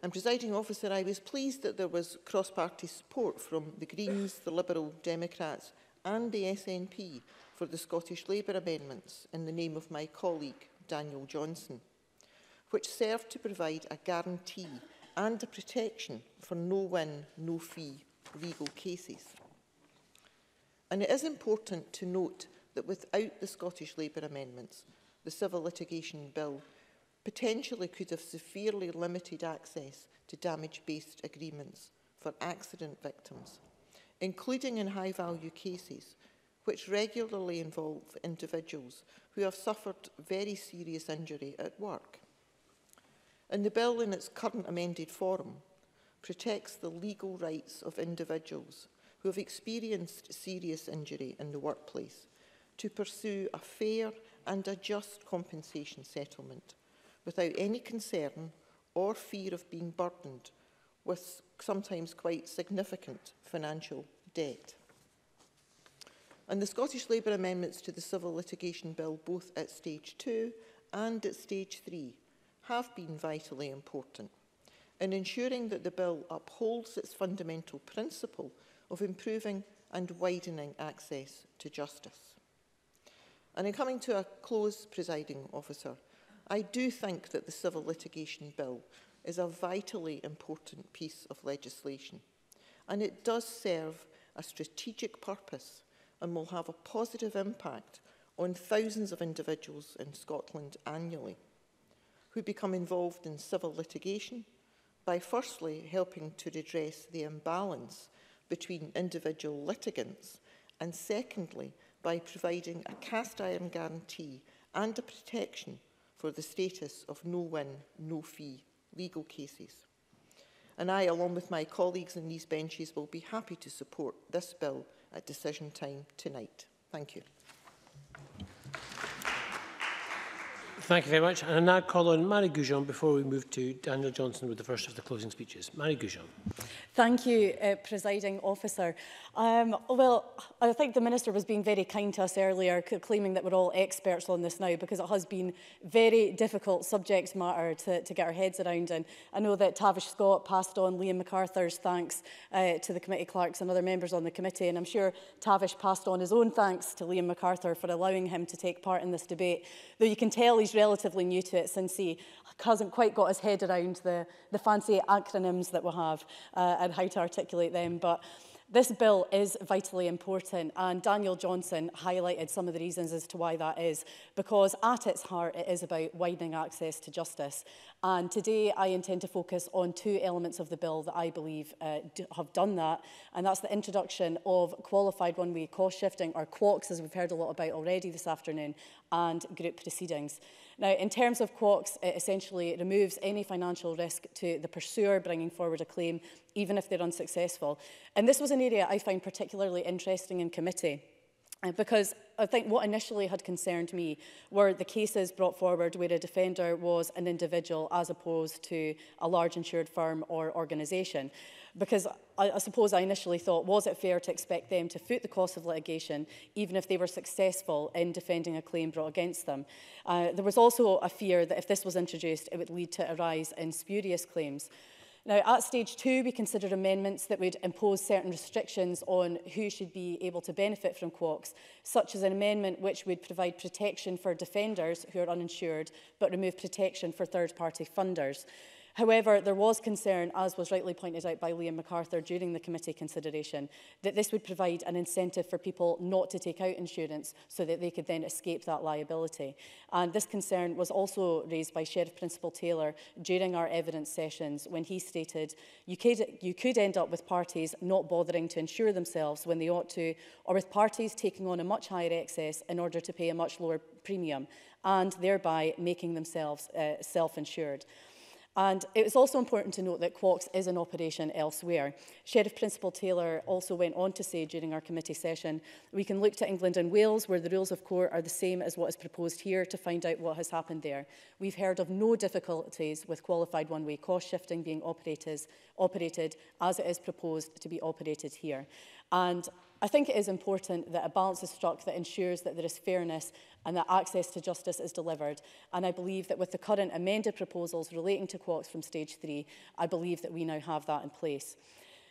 And, Presiding Officer, I was pleased that there was cross-party support from the Greens, the Liberal Democrats and the SNP for the Scottish Labour amendments in the name of my colleague Daniel Johnson, which served to provide a guarantee and a protection for no-win, no-fee legal cases. And it is important to note that without the Scottish Labour amendments, the Civil Litigation Bill potentially could have severely limited access to damage-based agreements for accident victims, including in high-value cases, which regularly involve individuals who have suffered very serious injury at work. And the bill in its current amended form protects the legal rights of individuals who have experienced serious injury in the workplace to pursue a fair and a just compensation settlement without any concern or fear of being burdened with sometimes quite significant financial debt. And the Scottish Labour amendments to the Civil Litigation Bill, both at stage 2 and at stage 3, have been vitally important in ensuring that the bill upholds its fundamental principle of improving and widening access to justice. And in coming to a close, Presiding Officer, I do think that the Civil Litigation Bill is a vitally important piece of legislation, and it does serve a strategic purpose and will have a positive impact on thousands of individuals in Scotland annually who become involved in civil litigation by firstly helping to redress the imbalance between individual litigants and secondly by providing a cast-iron guarantee and a protection for the status of no-win, no-fee legal cases. And I, along with my colleagues in these benches, will be happy to support this bill at decision time tonight. Thank you. Thank you very much. And I now call on Marie Gougeon before we move to Daniel Johnson with the first of the closing speeches. Marie Gougeon. Thank you, Presiding Officer. Well, I think the Minister was being very kind to us earlier, claiming that we're all experts on this now, because it has been very difficult subject matter to get our heads around. And I know that Tavish Scott passed on Liam MacArthur's thanks to the committee clerks and other members on the committee. And I'm sure Tavish passed on his own thanks to Liam MacArthur for allowing him to take part in this debate, though you can tell he's relatively new to it since he hasn't quite got his head around the fancy acronyms that we have and how to articulate them. But this bill is vitally important, and Daniel Johnson highlighted some of the reasons as to why that is, because at its heart it is about widening access to justice. And today I intend to focus on two elements of the bill that I believe have done that, and that's the introduction of qualified one-way cost shifting, or QOCS, as we've heard a lot about already this afternoon, and group proceedings. Now, in terms of QOCS, it essentially removes any financial risk to the pursuer bringing forward a claim, even if they're unsuccessful. And this was an area I found particularly interesting in committee, because I think what initially had concerned me were the cases brought forward where a defender was an individual as opposed to a large insured firm or organisation. Because I suppose I initially thought, was it fair to expect them to foot the cost of litigation, even if they were successful in defending a claim brought against them? There was also a fear that if this was introduced, it would lead to a rise in spurious claims. Now, at stage two, we considered amendments that would impose certain restrictions on who should be able to benefit from QOCS, such as an amendment which would provide protection for defenders who are uninsured, but remove protection for third-party funders. However, there was concern, as was rightly pointed out by Liam MacArthur during the committee consideration, that this would provide an incentive for people not to take out insurance so that they could then escape that liability. And this concern was also raised by Sheriff Principal Taylor during our evidence sessions, when he stated, you could end up with parties not bothering to insure themselves when they ought to, or with parties taking on a much higher excess in order to pay a much lower premium, and thereby making themselves self-insured. And it was also important to note that QOCS is in operation elsewhere. Sheriff Principal Taylor also went on to say during our committee session, we can look to England and Wales, where the rules of court are the same as what is proposed here, to find out what has happened there. We've heard of no difficulties with qualified one-way cost shifting being operated as it is proposed to be operated here. And I think it is important that a balance is struck that ensures that there is fairness and that access to justice is delivered. And I believe that with the current amended proposals relating to QOCS from stage three, I believe that we now have that in place.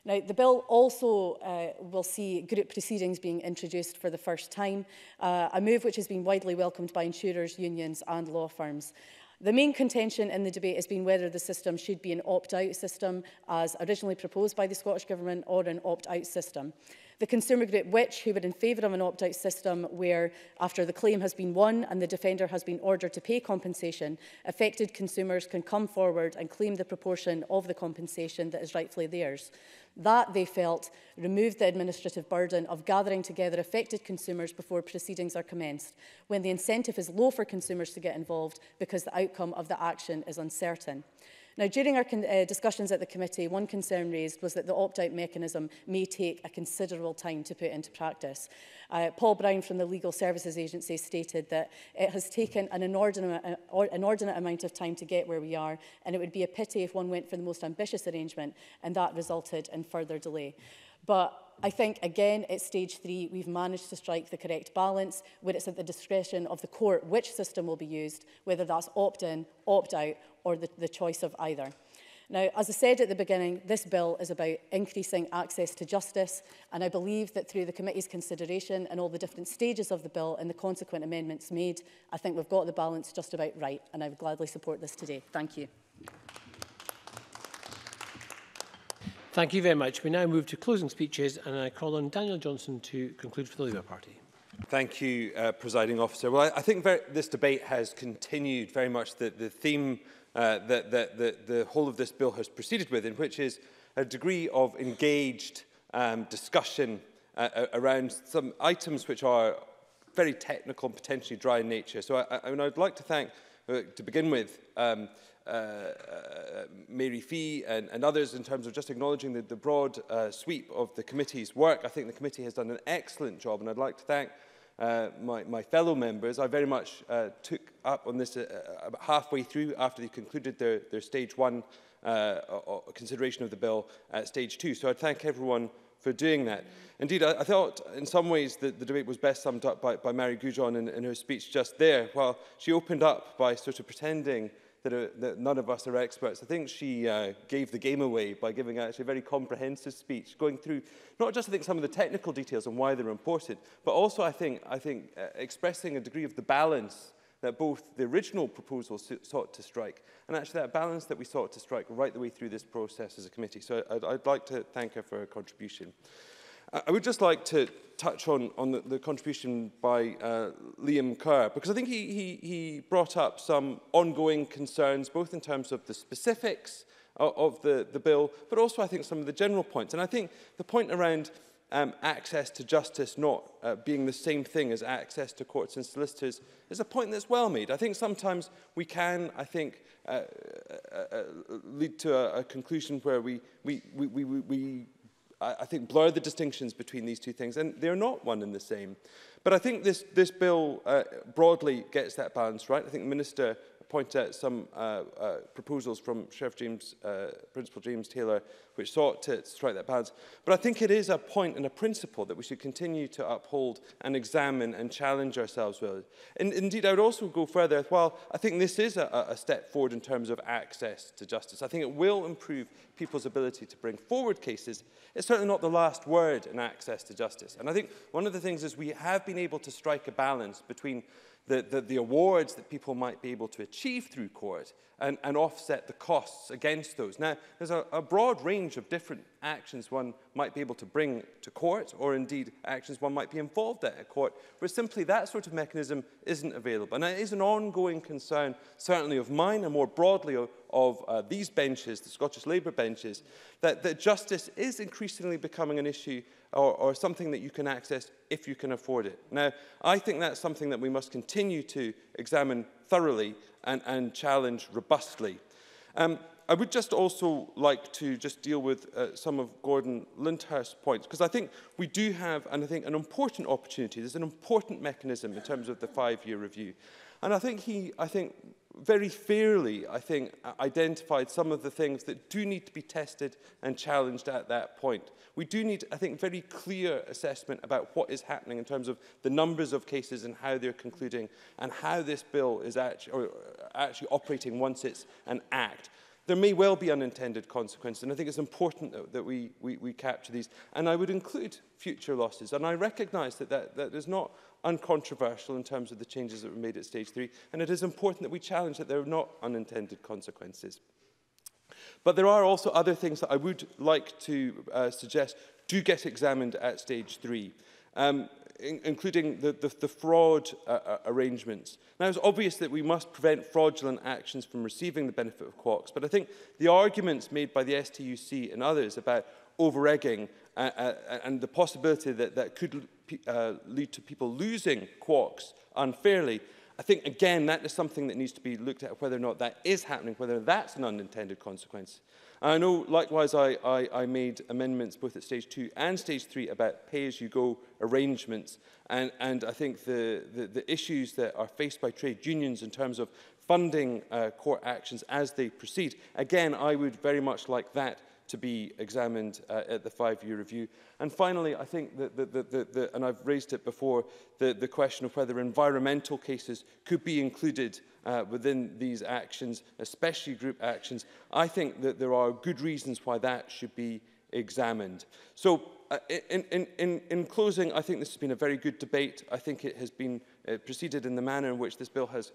Now, the bill also will see group proceedings being introduced for the first time, a move which has been widely welcomed by insurers, unions and law firms. The main contention in the debate has been whether the system should be an opt-out system, as originally proposed by the Scottish Government, or an opt-out system. The consumer group which, who were in favour of an opt-out system where, after the claim has been won and the defender has been ordered to pay compensation, affected consumers can come forward and claim the proportion of the compensation that is rightfully theirs. That, they felt, removed the administrative burden of gathering together affected consumers before proceedings are commenced, when the incentive is low for consumers to get involved because the outcome of the action is uncertain. Now, during our discussions at the committee, one concern raised was that the opt-out mechanism may take a considerable time to put into practice. Paul Brown from the Legal Services Agency stated that it has taken an inordinate amount of time to get where we are, and it would be a pity if one went for the most ambitious arrangement, and that resulted in further delay. But I think, again, at stage three, we've managed to strike the correct balance, where it's at the discretion of the court which system will be used, whether that's opt-in, opt-out, or the choice of either. Now, as I said at the beginning, this bill is about increasing access to justice, and I believe that through the committee's consideration and all the different stages of the bill and the consequent amendments made, I think we've got the balance just about right, and I would gladly support this today. Thank you. Thank you very much. We now move to closing speeches, and I call on Daniel Johnson to conclude for the Labour Party. Thank you, Presiding Officer. Well, I think this debate has continued very much the theme that the whole of this bill has proceeded with, in which is a degree of engaged discussion around some items which are very technical and potentially dry in nature. So I would like to thank, to begin with, Mary Fee and others in terms of just acknowledging the broad sweep of the committee's work. I think the committee has done an excellent job, and I'd like to thank my fellow members. I very much took up on this about halfway through after they concluded their stage one consideration of the bill at stage two. So I'd thank everyone for doing that. Indeed, I thought in some ways that the debate was best summed up by Marie Gougeon in her speech just there. While she opened up by sort of pretending that none of us are experts, I think she gave the game away by giving actually a very comprehensive speech, going through not just, I think, some of the technical details and why they're important, but also, I think expressing a degree of the balance that both the original proposal sought to strike, and actually that balance that we sought to strike right the way through this process as a committee. So I'd like to thank her for her contribution. I would just like to touch on the contribution by Liam Kerr, because I think he brought up some ongoing concerns, both in terms of the specifics of the bill, but also I think some of the general points. And I think the point around access to justice not being the same thing as access to courts and solicitors is a point that's well made. I think sometimes we can, lead to a conclusion where we blur the distinctions between these two things, and they're not one and the same. But I think this bill broadly gets that balance right. I think the Minister pointed out some proposals from Sheriff Principal James Taylor, which sought to strike that balance. But I think it is a point and a principle that we should continue to uphold and examine and challenge ourselves with. And indeed, I would also go further. While I think this is a step forward in terms of access to justice, I think it will improve people's ability to bring forward cases. It's certainly not the last word in access to justice. And I think one of the things is we have been able to strike a balance between the awards that people might be able to achieve through court and offset the costs against those. Now, there's a broad range of different actions one might be able to bring to court, or indeed actions one might be involved at court, where simply that sort of mechanism isn't available. And it is an ongoing concern, certainly of mine and more broadly of these benches, the Scottish Labour benches, that justice is increasingly becoming an issue or something that you can access if you can afford it. Now, I think that's something that we must continue to examine thoroughly and challenge robustly. I would just also like to just deal with some of Gordon Lindhurst's points, because I think we do have, and I think an important opportunity, there's an important mechanism in terms of the five-year review. And I think he very fairly, identified some of the things that do need to be tested and challenged at that point. We do need, very clear assessment about what is happening in terms of the numbers of cases and how they're concluding and how this bill is actually operating once it's an act. There may well be unintended consequences, and I think it's important that we capture these. And I would include future losses, and I recognise that is not uncontroversial in terms of the changes that were made at stage three, and it is important that we challenge that there are not unintended consequences. But there are also other things that I would like to suggest do get examined at stage three, including the fraud arrangements. Now, it's obvious that we must prevent fraudulent actions from receiving the benefit of QOCS, but I think the arguments made by the STUC and others about over-egging and the possibility that could lead to people losing QOCS unfairly, I think, again, that is something that needs to be looked at, whether or not that is happening, whether that's an unintended consequence. And I know, likewise, I made amendments both at Stage 2 and Stage 3 about pay-as-you-go arrangements. And I think the issues that are faced by trade unions in terms of funding court actions as they proceed, again, I would very much like that to be examined at the five-year review. And finally, I think that, and I've raised it before, the question of whether environmental cases could be included within these actions, especially group actions. I think that there are good reasons why that should be examined. So in closing, I think this has been a very good debate. I think it has been proceeded in the manner in which this bill has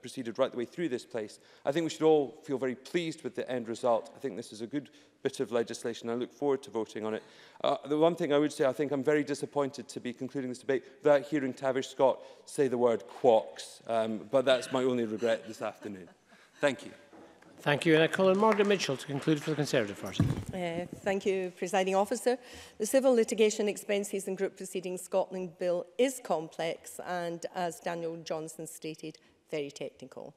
proceeded right the way through this place, I think we should all feel very pleased with the end result. I think this is a good bit of legislation. I look forward to voting on it. The one thing I would say, I think I'm very disappointed to be concluding this debate without hearing Tavish Scott say the word QOCS, but that's my only regret this afternoon. Thank you. Thank you. And I call on Margaret Mitchell to conclude for the Conservative Party. Thank you, Presiding Officer. The Civil Litigation (Expenses and Group Proceedings) (Scotland) Bill is complex and, as Daniel Johnson stated, very technical.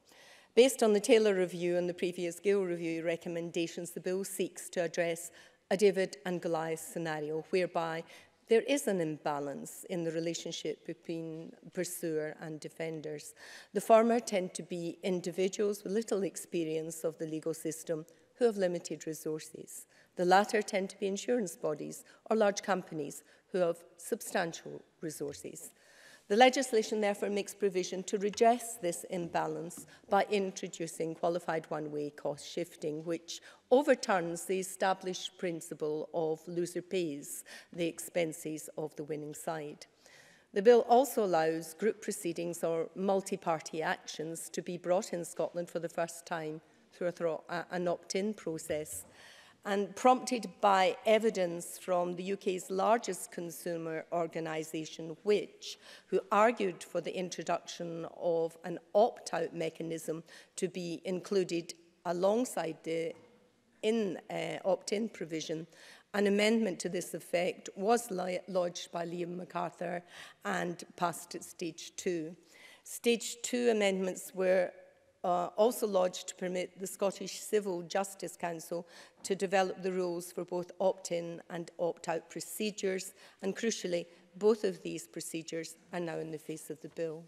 Based on the Taylor Review and the previous Gill Review recommendations, the bill seeks to address a David and Goliath scenario whereby there is an imbalance in the relationship between pursuer and defenders. The former tend to be individuals with little experience of the legal system who have limited resources. The latter tend to be insurance bodies or large companies who have substantial resources. The legislation therefore makes provision to redress this imbalance by introducing qualified one-way cost shifting, which overturns the established principle of loser pays the expenses of the winning side. The bill also allows group proceedings or multi-party actions to be brought in Scotland for the first time through an opt-in process. And prompted by evidence from the UK's largest consumer organisation, Which, who argued for the introduction of an opt-out mechanism to be included alongside the opt-in provision. An amendment to this effect was lodged by Liam MacArthur and passed at Stage 2. Stage 2 amendments were also lodged to permit the Scottish Civil Justice Council to develop the rules for both opt-in and opt-out procedures, and crucially, both of these procedures are now in the face of the bill.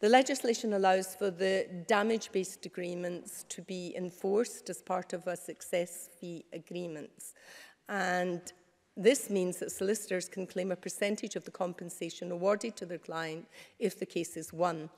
The legislation allows for the damage-based agreements to be enforced as part of a success fee agreements, and this means that solicitors can claim a percentage of the compensation awarded to their client if the case is won.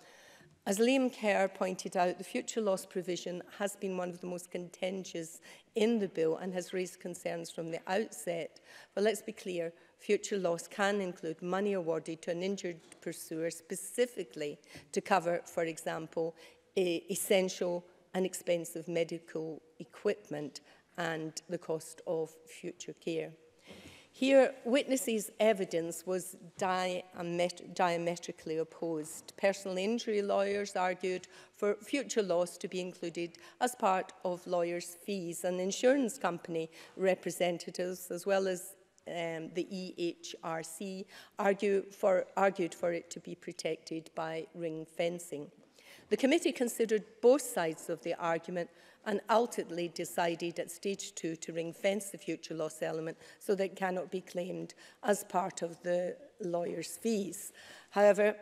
As Liam Kerr pointed out, the future loss provision has been one of the most contentious in the bill and has raised concerns from the outset. But let's be clear, future loss can include money awarded to an injured pursuer specifically to cover, for example, essential and expensive medical equipment and the cost of future care. Here, witnesses' evidence was diametrically opposed. Personal injury lawyers argued for future loss to be included as part of lawyers' fees, and insurance company representatives, as well as the EHRC, argued for it to be protected by ring fencing. The committee considered both sides of the argument and ultimately decided at Stage 2 to ring-fence the future loss element so that it cannot be claimed as part of the lawyer's fees. However,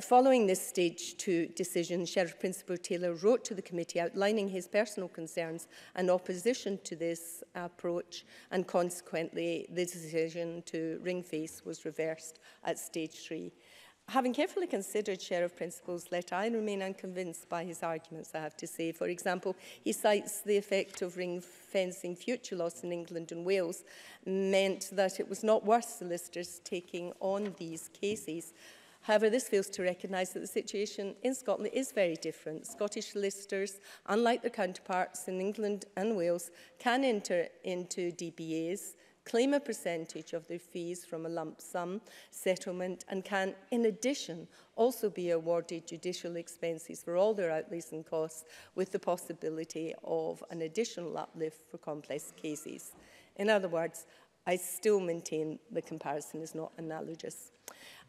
following this Stage 2 decision, Sheriff Principal Taylor wrote to the committee outlining his personal concerns and opposition to this approach, and consequently the decision to ring-fence was reversed at Stage 3. Having carefully considered Sheriff Principal's letter, I remain unconvinced by his arguments, I have to say. For example, he cites the effect of ring-fencing future loss in England and Wales meant that it was not worth solicitors taking on these cases. However, this fails to recognise that the situation in Scotland is very different. Scottish solicitors, unlike their counterparts in England and Wales, can enter into DBAs, claim a percentage of their fees from a lump sum settlement, and can, in addition, also be awarded judicial expenses for all their outlays and costs, with the possibility of an additional uplift for complex cases. In other words, I still maintain the comparison is not analogous.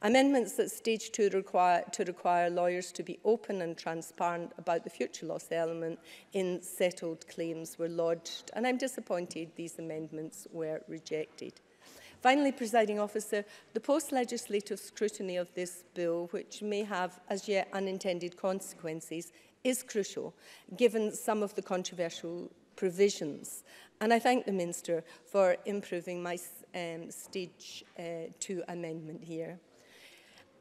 Amendments at Stage 2 require lawyers to be open and transparent about the future loss element in settled claims were lodged, and I'm disappointed these amendments were rejected. Finally, Presiding Officer, the post-legislative scrutiny of this bill, which may have as yet unintended consequences, is crucial, given some of the controversial provisions. And I thank the Minister for improving my Stage 2 amendment here.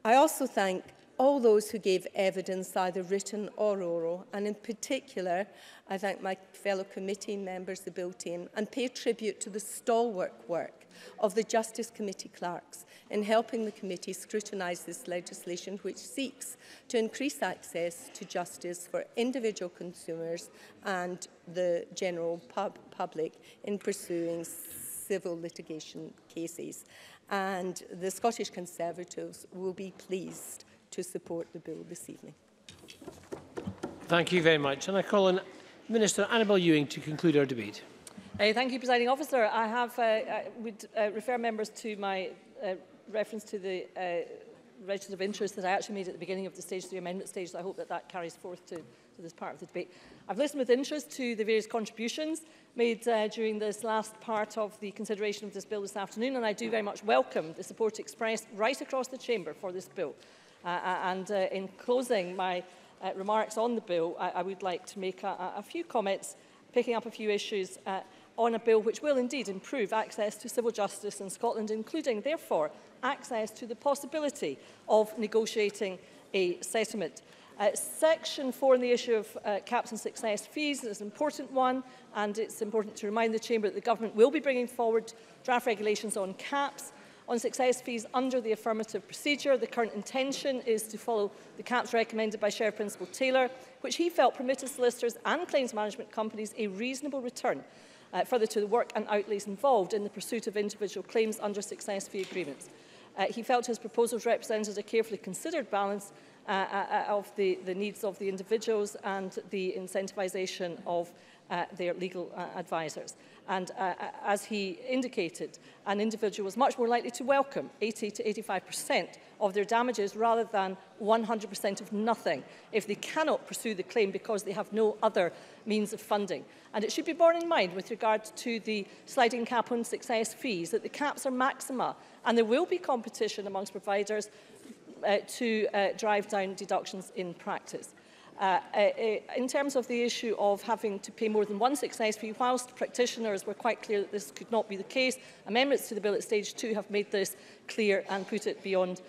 I also thank all those who gave evidence, either written or oral, and in particular, I thank my fellow committee members, the bill team, and pay tribute to the stalwart work of the Justice Committee clerks in helping the committee scrutinise this legislation, which seeks to increase access to justice for individual consumers and the general public in pursuing civil litigation cases. And the Scottish Conservatives will be pleased to support the bill this evening. Thank you very much. And I call on Minister Annabelle Ewing to conclude our debate. Thank you, Presiding Officer. I would refer members to my reference to the register of interest that I actually made at the beginning of the Stage 3 amendment stage, so I hope that that carries forth to this part of the debate. I've listened with interest to the various contributions made during this last part of the consideration of this bill this afternoon, and I do very much welcome the support expressed right across the chamber for this bill. In closing my remarks on the bill, I would like to make a few comments, picking up a few issues on a bill which will indeed improve access to civil justice in Scotland, including, therefore, access to the possibility of negotiating a settlement. Section 4 on the issue of caps and success fees is an important one, and it's important to remind the Chamber that the Government will be bringing forward draft regulations on caps. On success fees under the affirmative procedure, the current intention is to follow the caps recommended by Sheriff Principal Taylor, which he felt permitted solicitors and claims management companies a reasonable return further to the work and outlays involved in the pursuit of individual claims under success fee agreements. He felt his proposals represented a carefully considered balance of the needs of the individuals and the incentivisation of their legal advisers. And as he indicated, an individual was much more likely to welcome 80 to 85% of their damages rather than 100% of nothing if they cannot pursue the claim because they have no other means of funding. And it should be borne in mind with regard to the sliding cap on success fees that the caps are maxima, and there will be competition amongst providers to drive down deductions in practice. In terms of the issue of having to pay more than one success fee, whilst practitioners were quite clear that this could not be the case, amendments to the bill at stage 2 have made this clear and put it beyond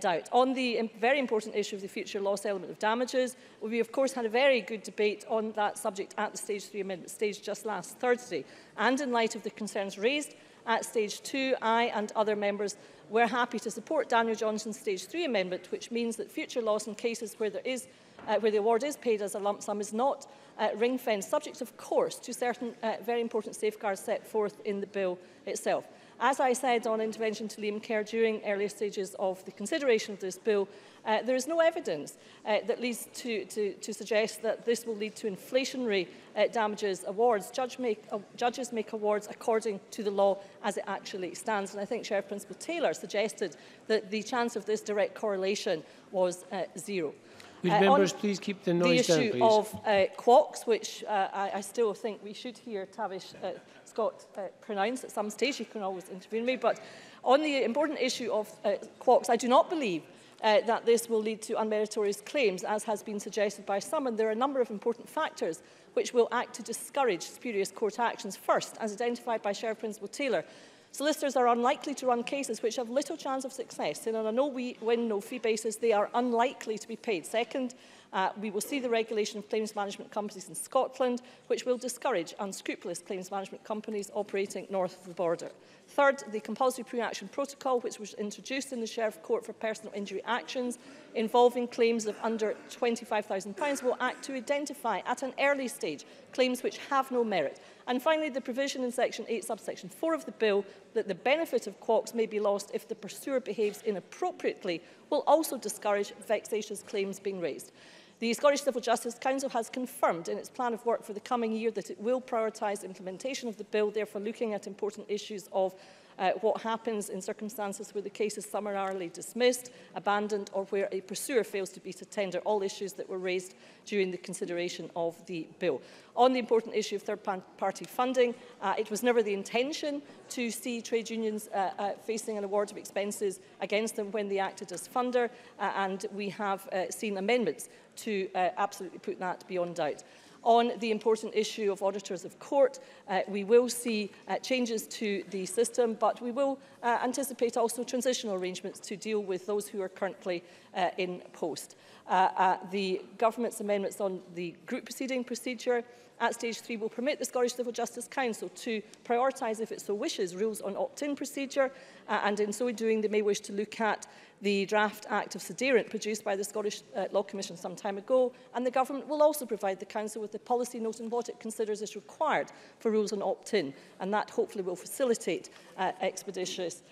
doubt. On the very important issue of the future loss element of damages, we of course had a very good debate on that subject at the stage 3 amendment stage just last Thursday, and in light of the concerns raised at stage 2, I and other members were happy to support Daniel Johnson's stage 3 amendment, which means that future loss in cases where the award is paid as a lump sum is not ring-fenced, subject, of course, to certain very important safeguards set forth in the bill itself. As I said on intervention to Liam Kerr during earlier stages of the consideration of this bill, there is no evidence that leads to suggest that this will lead to inflationary damages awards. Judges make awards according to the law as it actually stands. And I think Sheriff Principal Taylor suggested that the chance of this direct correlation was zero. Would members please keep the noise down, please? The issue of QOCS, which I still think we should hear Tavish Scott pronounce at some stage. He can always intervene me. But on the important issue of QOCS, I do not believe that this will lead to unmeritorious claims, as has been suggested by some. And there are a number of important factors which will act to discourage spurious court actions. First, as identified by Sheriff Principal Taylor, solicitors are unlikely to run cases which have little chance of success, and on a no-win, no-fee basis, they are unlikely to be paid. Second, we will see the regulation of claims management companies in Scotland, which will discourage unscrupulous claims management companies operating north of the border. Third, the compulsory pre-action protocol, which was introduced in the Sheriff Court for personal injury actions involving claims of under £25,000, will act to identify at an early stage claims which have no merit. And finally, the provision in Section 8, subsection 4 of the bill that the benefit of QOCS may be lost if the pursuer behaves inappropriately will also discourage vexatious claims being raised. The Scottish Civil Justice Council has confirmed in its plan of work for the coming year that it will prioritise implementation of the bill, therefore looking at important issues of what happens in circumstances where the case is summarily dismissed, abandoned, or where a pursuer fails to beat a tender, all issues that were raised during the consideration of the bill. On the important issue of third-party funding, it was never the intention to see trade unions facing an award of expenses against them when they acted as funder, and we have seen amendments to absolutely put that beyond doubt. on the important issue of auditors of court. We will see changes to the system, but we will anticipate also transitional arrangements to deal with those who are currently in post. The government's amendments on the group proceeding procedure at stage 3 will permit the Scottish Civil Justice Council to prioritise, if it so wishes, rules on opt-in procedure, and in so doing they may wish to look at the draft Act of Sederant produced by the Scottish Law Commission some time ago, and the government will also provide the Council with the policy note on what it considers is required for rules on opt-in, and that hopefully will facilitate expeditious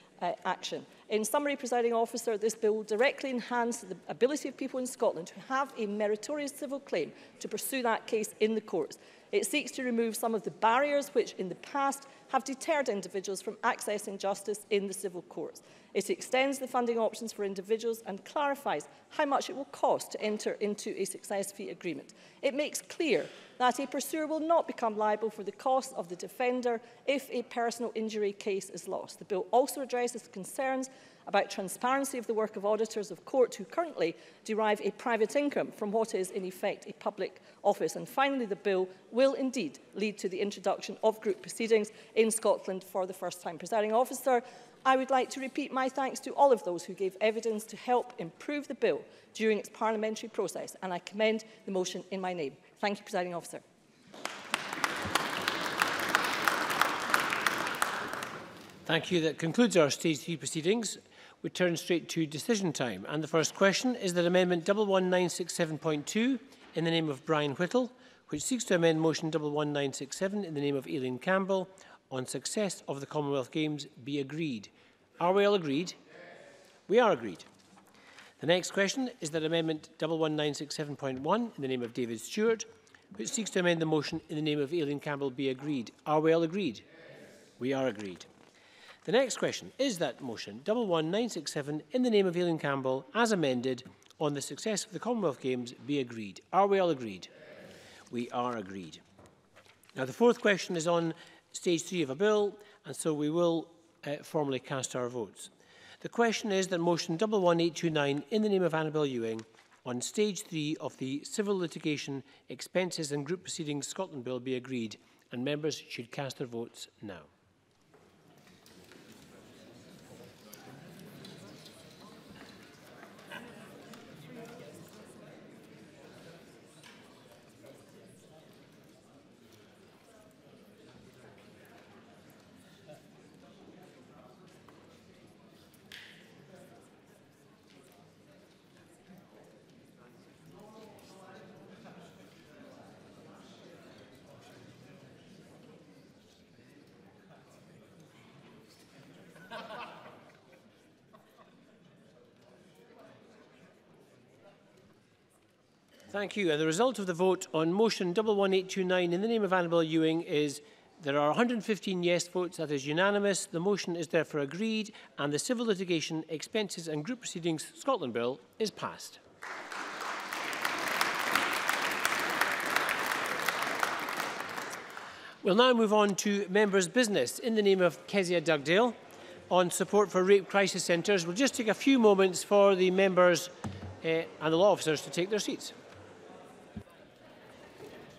action. In summary, Presiding Officer, this bill will directly enhance the ability of people in Scotland who have a meritorious civil claim to pursue that case in the courts. It seeks to remove some of the barriers which in the past have deterred individuals from accessing justice in the civil courts. It extends the funding options for individuals and clarifies how much it will cost to enter into a success fee agreement. It makes clear that a pursuer will not become liable for the costs of the defender if a personal injury case is lost. The bill also addresses concerns about transparency of the work of auditors of court who currently derive a private income from what is, in effect, a public office. And finally, the bill will indeed lead to the introduction of group proceedings in Scotland for the first time. Presiding Officer, I would like to repeat my thanks to all of those who gave evidence to help improve the bill during its parliamentary process, and I commend the motion in my name. Thank you, Presiding Officer. Thank you. That concludes our Stage 3 proceedings. We turn straight to decision time, and the first question is that Amendment 11967.2 in the name of Brian Whittle, which seeks to amend Motion 11967 in the name of Aileen Campbell on success of the Commonwealth Games be agreed. Are we all agreed? Yes. We are agreed. The next question is that Amendment 11967.1 in the name of David Stewart, which seeks to amend the motion in the name of Aileen Campbell be agreed. Are we all agreed? Yes. We are agreed. The next question is that Motion 11967 in the name of Aileen Campbell as amended on the success of the Commonwealth Games be agreed. Are we all agreed? Yes. We are agreed. Now the fourth question is on Stage 3 of a bill, and so we will formally cast our votes. The question is that Motion 11829 in the name of Annabelle Ewing on Stage 3 of the Civil Litigation (Expenses and Group Proceedings) (Scotland) Bill be agreed, and members should cast their votes now. Thank you. And the result of the vote on Motion 11829 in the name of Annabelle Ewing is there are 115 yes votes. That is unanimous. The motion is therefore agreed, and the Civil Litigation, Expenses and Group Proceedings (Scotland) Bill is passed. We'll now move on to members' business in the name of Kezia Dugdale on support for rape crisis centres. We'll just take a few moments for the members and the law officers to take their seats.